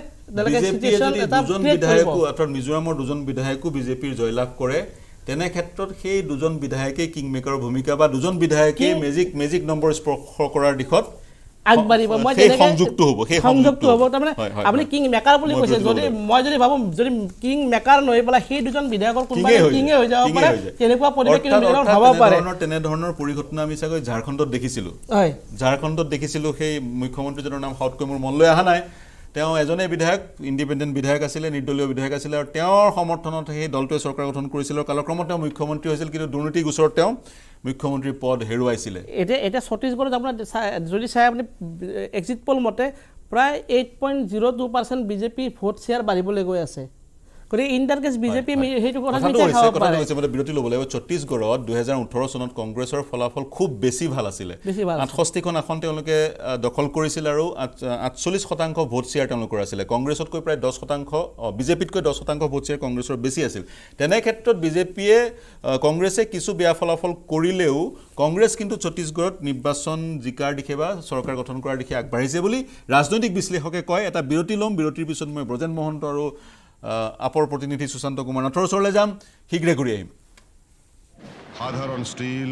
মিজোৰামৰ দুজন বিধায়কো বিজেপিৰ জয়লাভ কৰে তেনে ক্ষেত্ৰত সেই দুজন বিধায়কে কিংমেকাৰৰ ভূমিকা বা দুজন বিধায়কে মেজিক মেজিক নম্বৰ স্পৰ্শ কৰাৰ দিশত আগবাঢ়িব মই সেই সংযুক্তটো হ'ব সেই সংযুক্তটো হ'ব তাৰমানে আপুনি কিং মেকাৰ বুলি কৈছে যদি মই যদি ভাবো যদি কিং মেকাৰ নহৈ পেলাই সেই দুজন বিধায়কৰ কোনোবা কিঙে হৈ যাব পাৰে তেনেকুৱা পৰিৱেশ হ'ব পাৰে তেনে ধৰণৰ পৰিঘটনা আমি চাগৈ ঝাৰখণ্ডত দেখিছিলো হয় ঝাৰখণ্ডত দেখিছিলো সেই মুখ্যমন্ত্ৰীজনৰ নাম হটকৈ মোৰ মনলৈ অহা নাই তেওঁ এজনে বিধায়ক ইণ্ডিপেণ্ডেণ্ট বিধায়ক আছিলে নিৰ্দলীয় বিধায়ক আছিলে আৰু তেওঁৰ সমৰ্থনত সেই দলটোৱে চৰকাৰ গঠন কৰিছিল কালক্ৰমত তেওঁ মুখ্যমন্ত্ৰী হৈছিল কিন্তু দুৰ্নীতিৰ গোচৰত তেওঁ মুখ্যমন্ত্ৰীৰ পদ হেৰুৱাইছিলে এতিয়া এতিয়া ছত্তীশগড়ত আপোনাৰ যদি চাই আপুনি এক্সিট পোল মতে প্ৰায় eight point zero' two percent BJP vote share বাঢ়িবলৈ গৈ আছে গতিকে ইন দ্যাট কেছ বিজেপি সেইটো কথা বিৰতি ল'ব লাগিব ছত্তীশগড়ত দুহেজাৰ ওঠৰ চনত কংগ্ৰেছৰ ফলাফল খুব বেছি ভাল আছিলে আঠষষ্ঠিখন আসন তেওঁলোকে দখল কৰিছিল আৰু আঠচল্লিছ শতাংশ ভোট শ্বেয়াৰ তেওঁলোকৰ আছিলে কংগ্ৰেছতকৈ প্ৰায় দহ শতাংশ বিজেপিতকৈ দহ শতাংশ ভোট শ্বেয়াৰ কংগ্ৰেছৰ বেছি আছিল তেনে ক্ষেত্ৰত বিজেপিয়ে কংগ্ৰেছে কিছু বেয়া ফলাফল কৰিলেও কংগ্ৰেছ কিন্তু ছত্তীশগড়ত নিৰ্বাচন জিকাৰ দিশে বা চৰকাৰ গঠন কৰাৰ দিশে আগবাঢ়িছে বুলি ৰাজনৈতিক বিশ্লেষকে কয় এটা বিৰতি ল'ম বিৰতিৰ পিছত মই ব্ৰজেন মহন্ত আৰু আপৰ প্ৰতিনিধি সুশান্ত কুমাৰ নাথৰ ওচৰলৈ যাম শীঘ্ৰে ঘূৰি আহিম সাধাৰণ ষ্টীল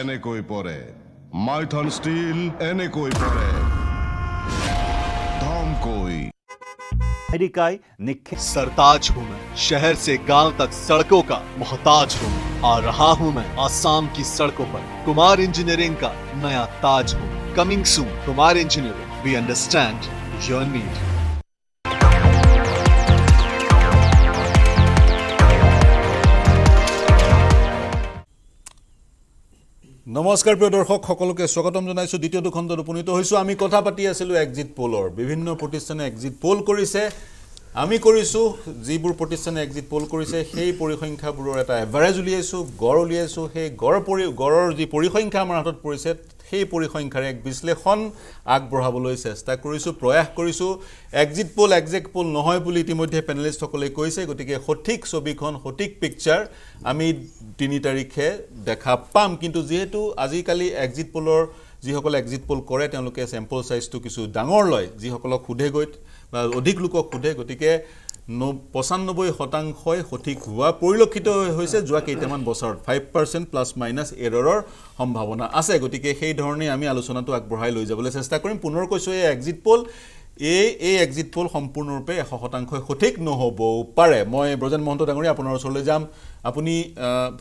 এনেকৈ পৰে মাইথন ষ্টীল এনেকৈ পৰে ধমকৈ अमेरिकाई निखिल सरताज हूँ मैं शहर से गांव तक सड़कों का मोहताज हूँ आ रहा हूँ मैं आसाम की सड़कों पर कुमार इंजीनियरिंग का नया ताज हूँ coming soon Kumar engineering we understand your need নমস্কাৰ প্ৰিয় দৰ্শক সকলোকে স্বাগতম জনাইছো দ্বিতীয় খণ্ডত উপনীত হৈছো আমি কথা পাতি আছিলো এক্সিট পোলৰ বিভিন্ন প্ৰতিষ্ঠানে এক্সিট পোল কৰিছে আমি কৰিছো যিবোৰ প্ৰতিষ্ঠানে এক্সিট পোল কৰিছে সেই পৰিসংখ্যাবোৰৰ এটা এভাৰেজ উলিয়াইছো গড় উলিয়াইছো সেই গড় পৰি গড়ৰ যি পৰিসংখ্যা আমাৰ হাতত পৰিছে সেই পৰিসংখ্যাৰ এক বিশ্লেষণ আগবঢ়াবলৈ চেষ্টা কৰিছো প্ৰয়াস কৰিছো এক্সিট পোল এক্সেক্ট পোল নহয় বুলি ইতিমধ্যে পেনেলিস্ট সকলে কৈছে গতিকে সঠিক ছবিখন সঠিক পিকচাৰ আমি তিনি তাৰিখে দেখা পাম কিন্তু যেহেতু আজি কালি এক্সিট পোলৰ যি সকল এক্সিট পোল কৰে তেওঁলোকে স্যাম্পল সাইজটো কিছু ডাঙৰ লয় যি সকলক খুদে গৈ বা অধিক লোকক খুদে গতিকে ninety percent সঠিক হোৱা পৰিলক্ষিত হৈছে যোৱা কেইটামান বছৰত five percent plus minus error সম্ভাৱনা আছে গতিকে সেই ধৰণে আমি আলোচনাটো আগবঢ়াই লৈ যাবলৈ চেষ্টা কৰিম পুনৰ কৈছো এই এক্সিট পোল এই এই এক্সিট পোল সম্পূৰ্ণৰূপে one hundred percent সঠিক নহবও পাৰে মই ব্ৰজন মহন্ত ডাঙৰী আপোনাৰ ওচৰলৈ যাম আপুনি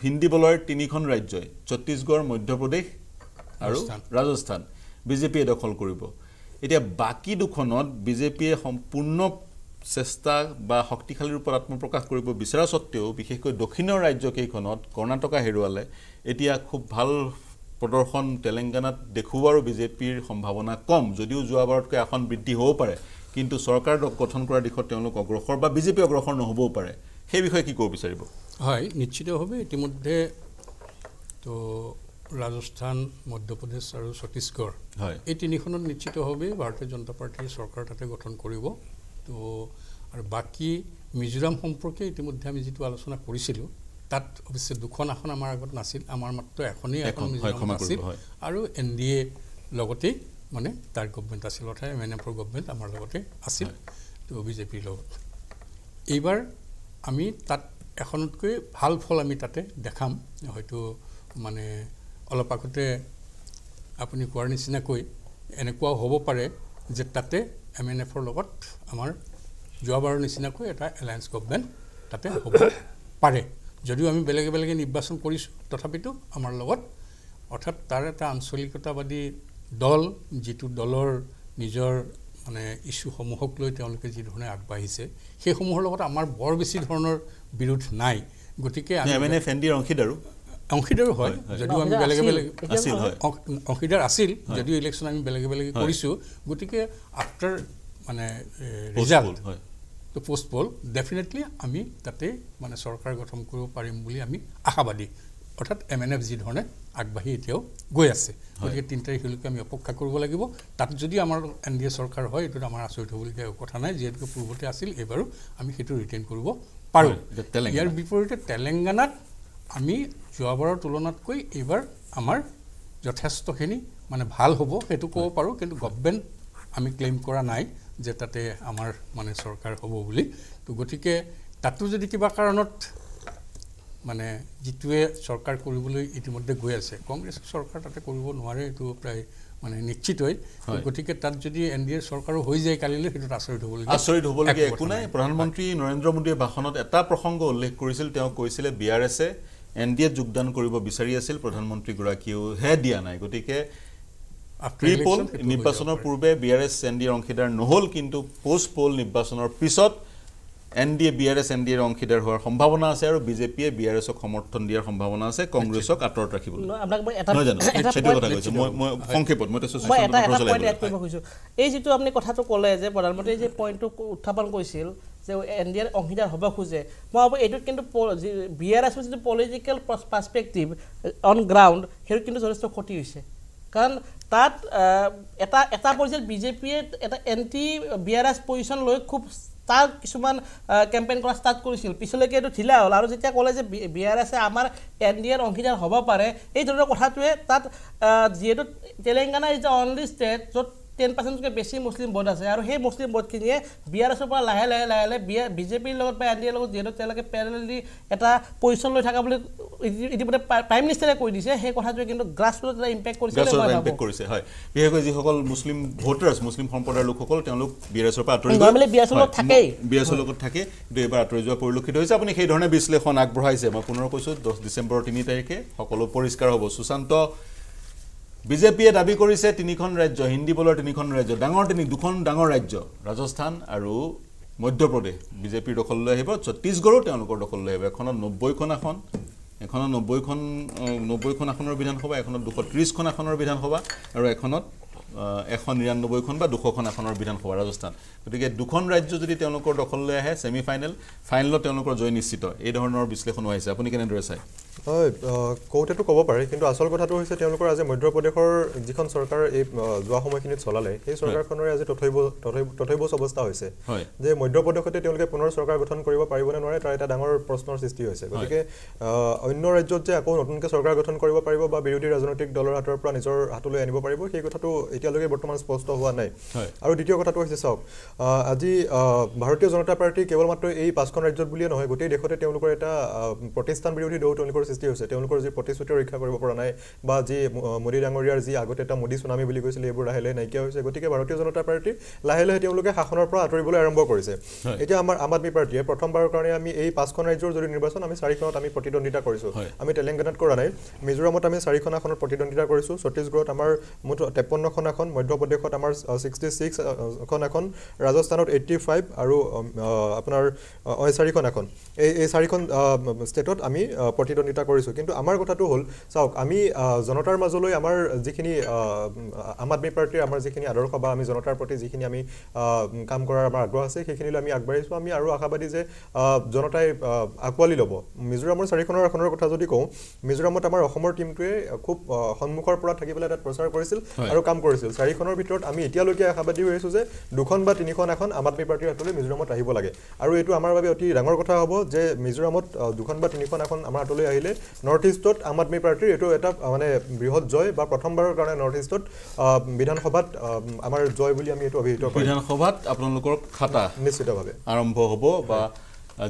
হিন্দী বলৰ তিনিখন ৰাজ্য ছত্তীশগড় মধ্যপ্ৰদেশ আৰু ৰাজস্থান বিজেপি দখল কৰিব এতিয়া বাকি দুখনত বিজেপি সম্পূৰ্ণ চেষ্টা বা শক্তিশালী ৰূপত আত্মপ্ৰকাশ কৰিব বিচৰা সত্ত্বেও বিশেষকৈ দক্ষিণৰ ৰাজ্যকেইখনত কৰ্ণাটকা হেৰুৱালে এতিয়া খুব ভাল প্ৰদৰ্শন তেলেংগানাত দেখুৱাৰ বিজেপিৰ সম্ভাৱনা কম যদিও যোৱাবাৰতকৈ এখন বৃদ্ধি হ'ব পাৰে কিন্তু চৰকাৰ গঠন কৰাৰ দিশত তেওঁলোক অগ্ৰসৰ বা বিজেপি অগ্ৰসৰ নহবও পাৰে সেই বিষয়ে কি ক'ব বিচাৰিব হয় নিশ্চিতভাৱে ইতিমধ্যে তো ৰাজস্থান মধ্যপ্ৰদেশ আৰু ছত্তীশগড় হয় এই তিনিখনত নিশ্চিতভাৱে ভাৰতীয় জনতা পাৰ্টিৰ চৰকাৰ তাতে গঠন কৰিব তো আর বাকি মিজোরাম সম্পর্কে ইতিমধ্যে আমি যেটু আলোচনা করেছিল তাত অবশ্যই দুখন আসন আমার আগত নাছিল আমার মাত্র এখনই এখন মিজোরাম আছিল আর এন ডি এ লগতে মানে তার গভর্নমেন্ট আছিল অর্থাৎ এম এন এফৰ গভৰ্নমেন্ট আমাৰ লগতে আছিল তো বিজেপিৰ লগত এইবার আমি তাত এখনতকৈ ভাল ফল আমি তাতে দেখাম হয়তো মানে অলপ আগতে আপনি কোৱাৰ নিচিনাকৈ এনেকুৱা হ'ব পাৰে যে তাতে এম এন এফৰ লগত আমাৰ যোৱাবাৰৰ নিচিনাকৈ এটা এলায়েন্স গভৰ্ণমেণ্ট তাতে হ'ব পাৰে যদিও আমি বেলেগে বেলেগে নিৰ্বাচন কৰিছোঁ তথাপিতো আমাৰ লগত অৰ্থাৎ তাৰ এটা আঞ্চলিকতাবাদী দল যিটো দলৰ নিজৰ মানে ইস্যুসমূহক লৈ তেওঁলোকে যি ধৰণে আগবাঢ়িছে সেইসমূহৰ লগত আমাৰ বৰ বেছি ধৰণৰ বিৰোধ নাই গতিকে আমি এম এন এফ এন ডিৰ অংশীদাৰ অংশীদাৰ হয় যদিও আমি বেলেগে বেলেগে অংশীদাৰ আছিল যদিও ইলেকশ্যন আমি বেলেগে বেলেগে কৰিছোঁ গতিকে আফটাৰ মানে ৰিজাল্ট তো পোষ্ট পোল ডেফিনেটলি আমি তাতে মানে চৰকাৰ গঠন কৰিব পাৰিম বুলি আমি আশাবাদী অৰ্থাৎ এম এন এফ যি ধৰণে আগবাঢ়ি এতিয়াও গৈ আছে গতিকে তিনি তাৰিখলৈকে আমি অপেক্ষা কৰিব লাগিব তাত যদি আমাৰ এন ডি এ চৰকাৰ হয় এইটোত আমাৰ আচৰিত হ'বলগীয়া কথা নাই যিহেতুকে পূৰ্বতে আছিল এইবাৰো আমি সেইটো ৰিটেইন কৰিব পাৰোঁ ইয়াৰ বিপৰীতে তেলেংগানাত আমি যোৱাবাৰৰ তুলনাতকৈ এইবাৰ আমাৰ যথেষ্টখিনি মানে ভাল হ'ব সেইটো ক'ব পাৰোঁ কিন্তু গভৰ্ণমেণ্ট আমি ক্লেইম কৰা নাই যে তাতে আমাৰ মানে চৰকাৰ হ'ব বুলি তো গতিকে তাতো যদি কিবা কাৰণত মানে যিটোৱে চৰকাৰ কৰিবলৈ ইতিমধ্যে গৈ আছে কংগ্ৰেছ চৰকাৰ তাতে কৰিব নোৱাৰে এইটো প্ৰায় মানে নিশ্চিতই গতিকে তাত যদি এন ডি এ চৰকাৰো হৈ যায় কালিলৈ সেইটোত আচৰিত হ'বলগীয়া আচৰিত হ'বলগীয়া একো নাই প্ৰধানমন্ত্ৰী নৰেন্দ্ৰ মোদীয়ে ভাষণত এটা প্ৰসংগ উল্লেখ কৰিছিল তেওঁ কৈছিলে বি আৰ এছে এন ডি এত যোগদান কৰিব বিচাৰি আছিল প্ৰধানমন্ত্ৰীগৰাকীয়েও হে দিয়া নাই গতিকে প্ৰি পোল নিৰ্বাচনৰ পূৰ্বে B R S N D এৰ অংশীদাৰ নহ'ল কিন্তু পোষ্ট পোল নিৰ্বাচনৰ পিছত N D A B R S N D এৰ অংশীদাৰ হোৱাৰ সম্ভাৱনা আছে আৰু বিজেপিয়ে বি আৰ এছক সমৰ্থন দিয়াৰ সম্ভাৱনা আছে কংগ্ৰেছক আঁতৰত ৰাখিবলৈ এই যিটো আপুনি কথাটো ক'লে যে প্ৰধানমন্ত্ৰীয়ে যে পইণ্টটো উত্থাপন কৰিছিল যে এন ডি এৰ অংশীদাৰ হ'ব খোজে মই ভাবোঁ এইটোত কিন্তু বি আৰ এছৰ যিটো পলিটিকেল পাৰ্চপেক্টিভ অন গ্ৰাউণ্ড সেইটো কিন্তু যথেষ্ট ক্ষতি হৈছে কাৰণ তাত এটা এটা পৰ্যায়ত বিজেপিয়ে এটা anti B R S position লৈ খুব তাৰ কিছুমান কেম্পেইন কৰা ষ্টাৰ্ট কৰিছিল পিছলৈকে এইটো ঢিলা হ'ল আৰু যেতিয়া ক'লে যে বি আৰ এছে আমাৰ এন ডি এৰ অংশীদাৰ হ'ব পাৰে এই ধৰণৰ কথাটোৱে তাত যিহেতু Telangana is the only state য'ত টেন পাৰ্চেণ্টকৈ বেছি মুছলিম ভোট আছে আৰু সেই মুছলিম ভোটখিনিয়ে বি আৰ এছৰ পৰা লাহে লাহে লাহে লাহে বি বিজেপিৰ লগত বা এন ডি এৰ লগত যিহেতু তেওঁলোকে পেৰেলি এটা পজিশ্যন লৈ থকা বুলি ইতিমধ্যে প্ৰাইম মিনিষ্টাৰে কৈ দিছে সেই কথাটোৱে কিন্তু গ্ৰাছৰুট এটা ইম্পেক্ট কৰিছে হয় বিশেষকৈ যিসকল মুছলিম ভোটাৰ্ছ মুছলিম সম্প্ৰদায়ৰ লোকসকল তেওঁলোক বি আৰ এছৰ পৰা আঁতৰি নৰ্মেলি বি আৰ এছৰ লগত থাকেই বি আৰ এছৰ লগত থাকে কিন্তু এইবাৰ আঁতৰি যোৱা পৰিলক্ষিত হৈছে আপুনি সেই ধৰণে বিশ্লেষণ আগবঢ়াইছে মই পুনৰ কৈছোঁ দহ ডিচেম্বৰৰ তিনি তাৰিখে সকলো পৰিষ্কাৰ হ'ব সুশান্ত বিজেপিয়ে দাবী কৰিছে তিনিখন ৰাজ্য হিন্দী বলৰ তিনিখন ৰাজ্য ডাঙৰ তিনি দুখন ডাঙৰ ৰাজ্য ৰাজস্থান আৰু মধ্যপ্ৰদেশ বিজেপিৰ দখললৈ আহিব ছত্তীশগড়ো তেওঁলোকৰ দখললৈ আহিব এখনত নব্বৈখন আসন এখনত নব্বৈ খন নব্বৈ খন আসনৰ বিধানসভা এখনত দুশ ত্ৰিশ খন আসনৰ বিধানসভা আৰু এখনত এশ নিৰানব্বৈ খন বা দুশ খন আসনৰ বিধানসভা ৰাজস্থান গতিকে দুখন ৰাজ্য যদি তেওঁলোকৰ দখল লৈ আহে সেমি ফাইনেল ফাইনেলত তেওঁলোকৰ জয় নিশ্চিত এই ধৰণৰ বিশ্লেষণ হৈছে আপুনি কেনে দৰে চাই হয় কোটেটো ক'ব পাৰে কিন্তু আসল কথাটো হৈছে তেওঁলোকৰ আজি মধ্যপ্ৰদেশৰ যিখন চৰকাৰ এই যোৱা সময়খিনি চলালে এই চৰকাৰখনৰ আজি তথৈব তথৈব অৱস্থা হৈছে যে মধ্যপ্ৰদেশতে তেওঁলোকে পুনৰ চৰকাৰ গঠন কৰিব পাৰিব নে নৰে তাৰ এটা ডাঙৰ প্ৰশ্নৰ সৃষ্টি হৈছে গতিকে অন্য ৰাজ্যত যে আকৌ নতুনকৈ চৰকাৰ গঠন কৰিব পাৰিব বা বিৰোধী ৰাজনৈতিক দলৰ হাতৰ পৰা নিজৰ হাতলৈ আনিব পাৰিব সেই কথাটো এতিয়া লগে বৰ্তমান স্পষ্ট হোৱা নাই আৰু দ্বিতীয় কথাটো হৈছে চাওক আজি ভাৰতীয় জনতা পাৰ্টি কেৱল মাত্ৰ এই পাঁচখন ৰাজ্যত বুলিয়ে নহয় গোটেই দেশতে তেওঁলোকৰ এটা প্ৰতিষ্ঠান বিৰোধী দৌৰ তেওঁলোকৰ They will be protested or recovered by the Modi Dangoria, the Agoteta Modi Tsunami, Bilibus, Labor, Hale, Nikia, Gotika, Baratizona party, Lahele, Teluka, Hakon, Atribular and Bokoris. It am Amadi party, Proton Barokanami, a Pascon Rajor, the Universal, Ami Sarikon, Ami Potidon Dita Corso, Ami Telangan Korane, Mizoramatami Sarikona, Potidon Dita Corso, Sotis Grot, Amar Mutu Tepono Konakon, Modopodeko, Amar sixty six Konakon, Rajasthan eighty five, Aru Apunar Sarikonakon. A Sarikon stated Ami, Potidon. কৰিছো কিন্তু আমাৰ কথাটো হল চাওক আমি জনতাৰ মাজলৈ আমাৰ যিখিনি আম আদমি পাৰ্টিৰ আমাৰ যিখিনি আদৰ্শ বা আমি জনতাৰ প্ৰতি যিখিনি আমি কাম কৰাৰ আমাৰ আগ্ৰহ আছে সেইখিনি লৈ আমি আগবাঢ়িছো আমি আৰু আশাবাদী যে জনতাই আকৱালি ল'ব মিজোৰামৰ চাৰিখনৰ খনৰ কথা যদি কওঁ মিজোৰামত আমাৰ অসমৰ টিমটোৱে খুব সন্মুখৰ পৰা থাকিবলৈ এটা প্ৰচাৰ কৰিছিল আৰু কাম কৰিছিল চাৰিখনৰ ভিতৰত আমি এতিয়ালৈকে আশাবাদী হৈছো যে দুখন বা তিনিখন এখন আম আদমি পাৰ্টিৰ হাতলৈ মিজোৰামত আহিব লাগে আৰু এইটো আমাৰ বাবে অতি ডাঙৰ কথা হ'ব যে মিজোৰামত দুখন বা তিনিখন এখন আমাৰ হাতলৈ আহিলে North East tot Amadmi party eto eta mane brihot joy ba prothom barer karone North East tot bidhan sabhat amar joy boli ami eto obhito kori bidhan sabhat aponlokor khata nischito bhabe arambho hobo ba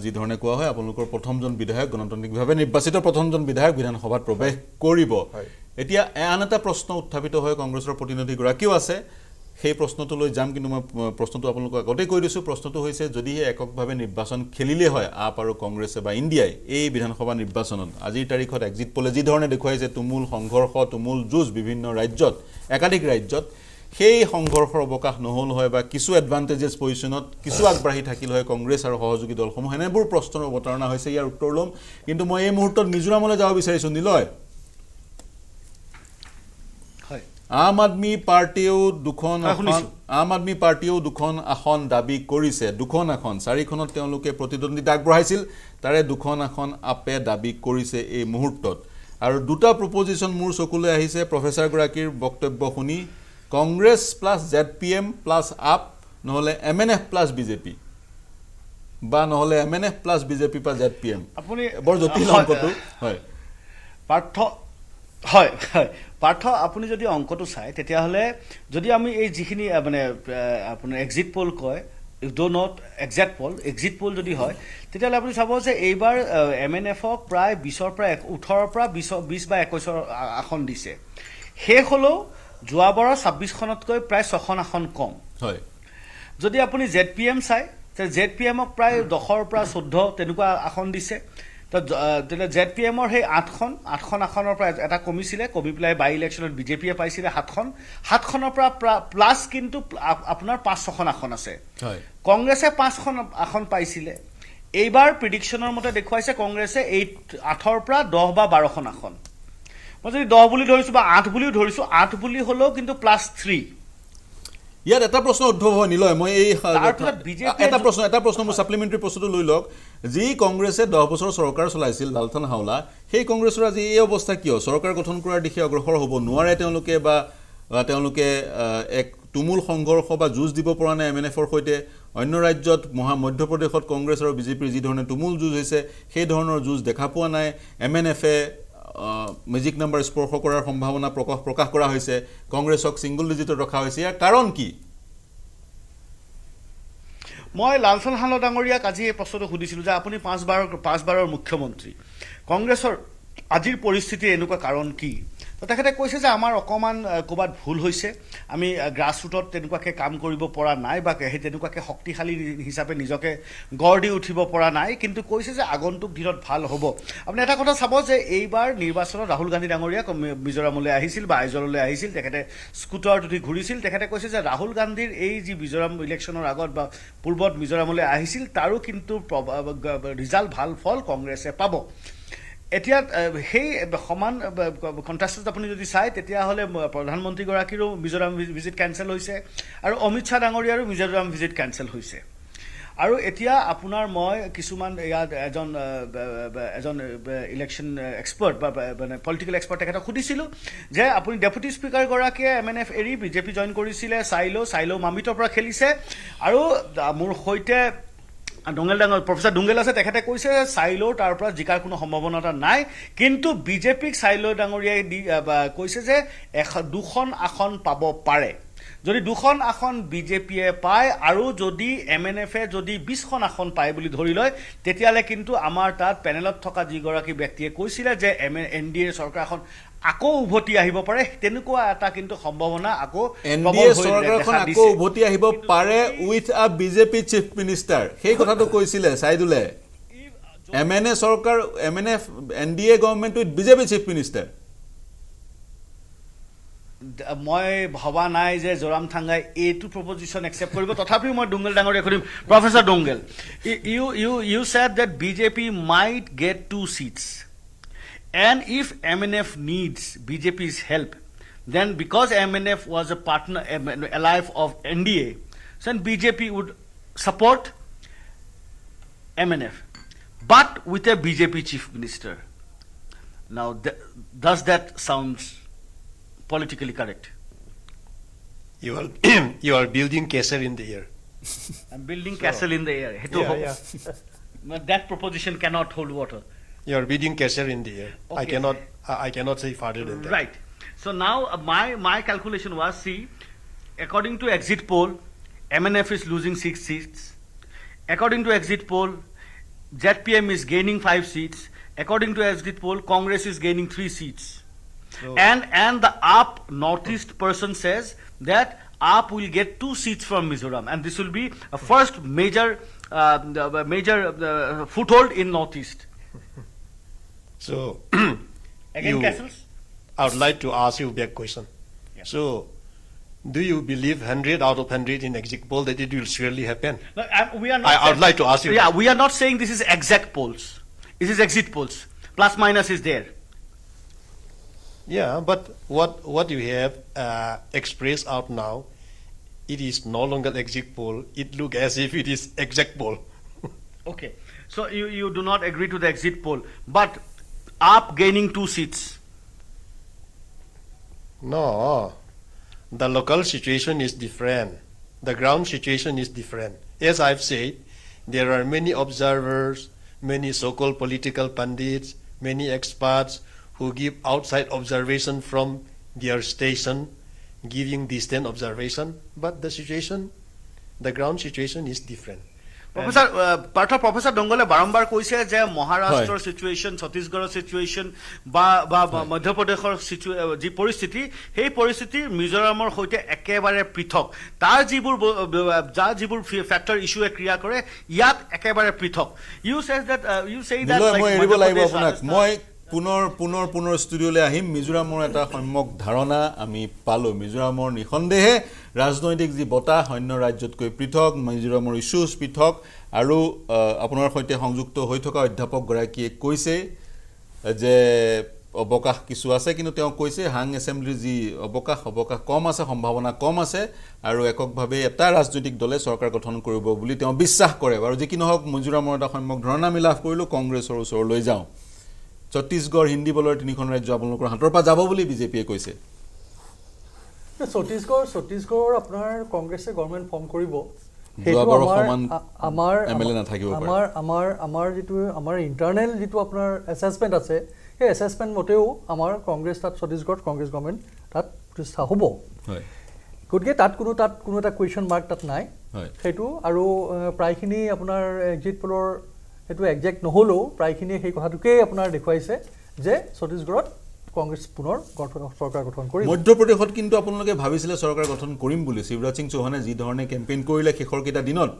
ji dhorone koa hoy aponlokor prothom jon bidhayak gantantik bhabe nirbachito prothom jon bidhayak bidhan sabhat probesh koribo etia anata proshno utthapito hoy congressor protinidhi gorakiu ase সেই প্ৰশ্নটো লৈ যাম কিন্তু মই প্ৰশ্নটো আপোনালোকক আগতে কৈ দিছো প্ৰশ্নটো হৈছে যদি এককভাৱে নিৰ্বাচন খেলিলে হয় আপ আৰু কংগ্ৰেছ বা ইন্ডিয়াই এই বিধানসভা নিৰ্বাচনত আজিৰ তাৰিখত এক্সিট পোলে যি ধৰণে দেখুৱাইছে তুমুল সংঘৰ্ষ তুমুল যুঁজ বিভিন্ন ৰাজ্যত একাধিক ৰাজ্যত সেই সংঘৰ্ষৰ অৱকাশ নহল হয় বা কিছু এডভান্টেজেছ পজিশনত কিছু আগবাঢ়ি থাকিল হয় কংগ্ৰেছ আৰু সহযোগী দলসমূহ এনেবোৰ প্ৰশ্নৰ অৱতাৰণা হৈছে ইয়াৰ উত্তৰ লম কিন্তু মই এই মুহূৰ্তত মিজোৰামলৈ যাব বিচাৰিছো নিলয় आम आदमी पार्टीओ दुखन आम आदमी पार्टीओ दुखन आखन दाबी करिसे दुखन आखन सारिखनत তেওলোকে প্ৰতিদ্বন্দিতা আগবঢ়াইছিল তাৰে দুখন আখন আপে দাবী কৰিছে এই মুহূৰ্তত আৰু দুটা প্ৰপজিশন মোৰ চকুলৈ আহিছে প্ৰফেসৰ গৰাকীৰ বক্তব্য শুনি Congress plus ZPM plus AAP নহলে এমএনএফ প্লাস বিজেপি বা নহলে MNF plus BJP plus ZPM আপুনি বৰ জটিল অংকটো হয় পাৰ্থ হয় পার্থ আপুনি যদি অঙ্কটো চাই তেতিয়া হলে যদি আমি এই যিখিনি মানে আপোনাৰ এক্সিট পোল কয় do not exact poll exit poll যদি হয় তেতিয়া আপুনি চাব যে এইবাৰ এমএনএফক প্ৰায় বিশৰ পৰা ওঠৰৰ পৰা বিশ বা একৈশৰ আসন দিছে হে হলো জুৱাবৰৰ ছাব্বিশখনতকৈ প্ৰায় ছখন আসন কম হয় যদি আপুনি জেডপিএম চাই তে জেডপিএমক প্ৰায় দহৰ পৰা চৈধ্য তেনেকুৱা আসন দিছে The ZPM or hey Atcon, Atcon Aconor at Comisile, Comipla by election of BJP Paisile Hatcon, Hatcon Opera plus kin to Apner Passohona Honase. Congress a Pascon Acon Paisile. Abar prediction or motor dequise Congress eight Atorpra, Doba Barohonacon. But the Dobuli Dorsu, Atbuli Dorsu, Atbuli Holok into plus three. Yet at a person of Dovonilo, at a person at a person of supplementary post to Lulok. যি কংগ্ৰেছে দহ বছৰ সৰকাৰ চলাইছিল লালথন হাওলা সেই কংগ্ৰেছৰ আজি এই অৱস্থা কিয় সৰকাৰ গঠন কৰাৰ দিশে অগ্ৰসৰ হ'ব নোৱাৰে তেওঁলোকে বা তেওঁলোকে এক তুমুল সংঘৰ্ষ বা যুঁজ দিব পৰা নাই এমএনএফৰ সৈতে অন্য ৰাজ্যত মহা মধ্যপ্ৰদেশত কংগ্ৰেছ আৰু বিজেপিৰ যি ধৰণে তুমুল যুঁজ হৈছে সেই ধৰণৰ যুঁজ দেখা পোৱা নাই এমএনএফ এ মেজিক নাম্বাৰ স্পৰ্শ কৰাৰ সম্ভাৱনা প্ৰকাশ প্ৰকাশ কৰা হৈছে কংগ্ৰেছক সিঙ্গল ডিজিটত ৰখা হৈছে ইয়াৰ কাৰণ কি মই লালসন হালো ডাঙৰিয়া আজি এই প্ৰশ্নটো সুধিছিল যে আপুনি পাঁচ বাৰৰ পাঁচ বাৰৰ মুখ্যমন্ত্ৰী কংগ্ৰেছৰ আজিৰ পৰিস্থিতি এনেকুৱা কাৰণ কি তেখেতে কৈছে যে আমাৰ অকমান কোবাত ভুল হৈছে আমি গ্ৰাসৰুটত তেনেকুৱাকে কাম কৰিব পৰা নাই বা হে তেনেকুৱাকে শক্তিশালী হিচাপে নিজকে গঢ়ি উঠিব পৰা নাই কিন্তু কৈছে যে আগন্তুক দিনত ভাল হ'ব আপুনি এটা কথা চাব যে এইবাৰ নিৰ্বাচনত ৰাহুল গান্ধী ডাঙৰিয়া মিজোৰামলৈ আহিছিল বা আইজৰলৈ আহিছিল তেখেতে স্কুটাৰত উঠি ঘূৰিছিল তেখেতে কৈছে যে ৰাহুল গান্ধীৰ এই যি মিজোৰাম ইলেকচনৰ আগত বা পূৰ্বত মিজোৰামলৈ আহিছিল তাৰো কিন্তু ৰিজাল্ট ভাল ফল কংগ্ৰেছে পাব এতিয়া সেই সমান কন্ট্ৰাস্টত আপুনি যদি চাই তেতিয়া হলে প্ৰধানমন্ত্ৰী গৰাকীৰ মিজোৰাম ভিজিট ক্যান্সেল হৈছে আৰু অমিত শাহ ডাঙৰীয়াৰ মিজোৰাম ভিজিট ক্যান্সেল হৈছে আৰু এতিয়া আপোনাৰ মই কিছুমান এজন এজন ইলেকশন এক্সপাৰ্ট বা পলিটিক্যাল এক্সপাৰ্ট এটা খুদিছিল যে আপুনি ডেপুটি স্পিকাৰ গৰাকীয়ে এমএনএফ এৰি বিজেপি জয়েন কৰিছিলে সাইলো সাইলো মামিতৰ পৰা খেলিছে আৰু মোৰ হৈতে ডঙ্গেল ডাঙৰ প্ৰফেসৰ ডঙ্গেল আছে তেখেতে কৈছে সাইলো তাৰ পৰা জিকাৰ কোনো সম্ভাৱনা নাই কিন্তু বিজেপিক সাইলো ডাঙৰীয়াই কৈছে যে দুখন আসন পাব পাৰে যদি দুখন আসন বিজেপিয়ে পায় আৰু যদি এমএনএফ এ যদি বিশ খন আসন পায় বুলি ধৰি লয় তেতিয়ালে কিন্তু আমাৰ তাত প্যানেলত থকা জিগৰাকী ব্যক্তিয়ে কৈছিল যে এনডিএ সৰকাৰখন আকো উভতি আহিব পাৰে তেনকুৱা এটা কিন্তু সম্ভাৱনা আকো এনডিএ সৰকাৰখন আকো উভতি আহিব পাৰে with a BJP chief minister সেই কথাটো কৈছিল সাইদুলে এমএনএ সরকার MNF NDA government with BJP chief minister মই ভাবা নাই যে জোরাম থাঙ্গাই এ টু proposition accept করিব তথাপি মই ডঙ্গেল ডাঙৰীয়া করিম Professor Dongal you you you said that B J P might get two seats and if M N F needs B J P's help then because M N F was a partner ally of N D A then B J P would support M N F but with a B J P chief minister now th does that sound politically correct? You are you are building castle in the air. I'm building so, castle in the air. Yeah, yeah. But that proposition cannot hold water. You are building castle in the air. Okay. I cannot I cannot say farther than that. Right. So now my my calculation was see, according to exit poll, M N F is losing six seats. According to exit poll, Z P M is gaining five seats. According to exit poll, Congress is gaining three seats. So and and the A A P northeast person says that A A P will get two seats from Mizoram, and this will be a first major uh, major uh, foothold in northeast. So again, castles. I would like to ask you back question. Yeah. So, do you believe hundred out of hundred in exit poll that it will surely happen? No, I, we are not. I, I would like to ask you. Yeah, that. We are not saying this is exact polls. This is exit polls. Plus minus is there. Yeah, but what what you have uh, expressed out now, it is no longer exit poll. It looks as if it is exact poll. Okay, so you you do not agree to the exit poll, but A A P gaining two seats. No, the local situation is different. The ground situation is different. As I've said, there are many observers, many so-called political pundits, many experts who give outside observation from their station, giving distant observation, but the situation, the ground situation is different. Professor, part of Professor Dongale Barambar koise je Maharashtra situation, Chhattisgarh situation, ba ba Madhya Pradeshor situation, je poristiti, hei poristiti Mizoramor hoite ekebare prithok. Tar jibur jar jibur factor issue e kriya kore, yat ekebare prithok. You says that uh, you say that like Madhya Pradesh. Punor punor punor studio le ahim Mizoramor eta sammok dharona ami palo Mizoramor nikhondehe rajnoitik ji bota onno rajyot koi prithok Mizoramor issues prithok aru apunar hoite সংযুক্ত হৈ থকা অধ্যাপক গৰাকীয়ে কৈছে যে অবকাশ কিছু আছে কিন্তু তেওঁ কৈছে হাং এসেম্বলি জি অবকাশ অবকাশ কম আছে সম্ভাৱনা কম আছে আৰু এককভাৱে এটা ৰাজনৈতিক দলে চৰকাৰ গঠন কৰিব বুলি তেওঁ বিশ্বাস কৰে আৰু যে কি নহওক Mizoramor এটা সাম্যক ধৰণা মিলাফ কৰিলো কংগ্ৰেছৰ ওচৰ লৈ যাওঁ Chhattisgarh Hindi bolor tinikhon rajyo aponlokor hator pa jabo boli B J P e koise Chhattisgarh Chhattisgarh apnar Congress e government form koribo hetu amar amar M L A na thakibo amar amar amar jitu amar internal jitu apnar assessment ase he assessment moteo amar Congress tat Chhattisgarh Congress government tat pristha hobo hoy gotge tat kono tat kono ta question mark tat nai hoy hetu aru praykini apnar exit polor এটো exact নহলো প্ৰায়খিনি সেই কথাটোকে আপোনাৰ দেখুৱাইছে যে ছত্তীশগড়ত কংগ্ৰেছ পুনৰ সৰকাৰ গঠন কৰি মধ্যপ্ৰদেশত কিন্তু আপোনালোকে ভাবিছিলে সৰকাৰ গঠন কৰিম বুলি শিৱৰাজ সিং চৌহানে যি ধৰণে কেম্পেইন কৰিলে খেখৰ কিটা দিনত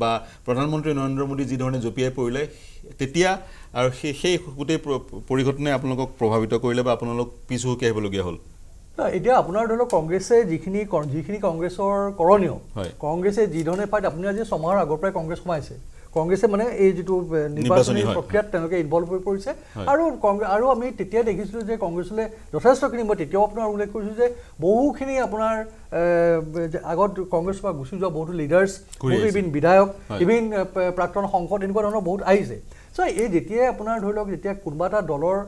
বা প্ৰধানমন্ত্ৰী নৰেন্দ্ৰ মোদী যি ধৰণে জপিয়াই পৰিলে তেতিয়া আৰু সেই গুটে পৰিঘটনাই আপোনালোকক প্ৰভাৱিত কৰিলে বা আপোনালোক পিছু হৈ আহিবলগীয়া হ'ল না এতিয়া আপোনাৰ ধৰণে কংগ্ৰেছে যিখিনি যিখিনি কংগ্ৰেছৰ কৰণীয় কংগ্ৰেছে যি ধৰণে পাইত আপোনাৰ আজি সমাৰ আগৰ পৰাই কংগ্ৰেছ সোমাইছে Congress মানে এই যেটো নিৰ্বাচনী প্ৰক্ৰিয়াত তেনকে ইনভলভ হৈ পৰিছে আৰু আৰু আমি তেতিয়া দেখিছিল যে কংগ্ৰেছলে যথেষ্টখিনি মই তেতিয়া আপোনাৰ উল্লেখ কৰিছো যে বহুখিনি আপোনাৰ আগত কংগ্ৰেছ বা গুছি যোৱা বহুত লিডাৰছ ইভিন বিধায়ক ইভিন প্ৰাক্তন সংসদ এনেকুৱা ধৰণৰ বহুত আহিছে সো এই যেতিয়া আপোনাৰ ধৰলক যেতিয়া কুৰবাটা দলৰ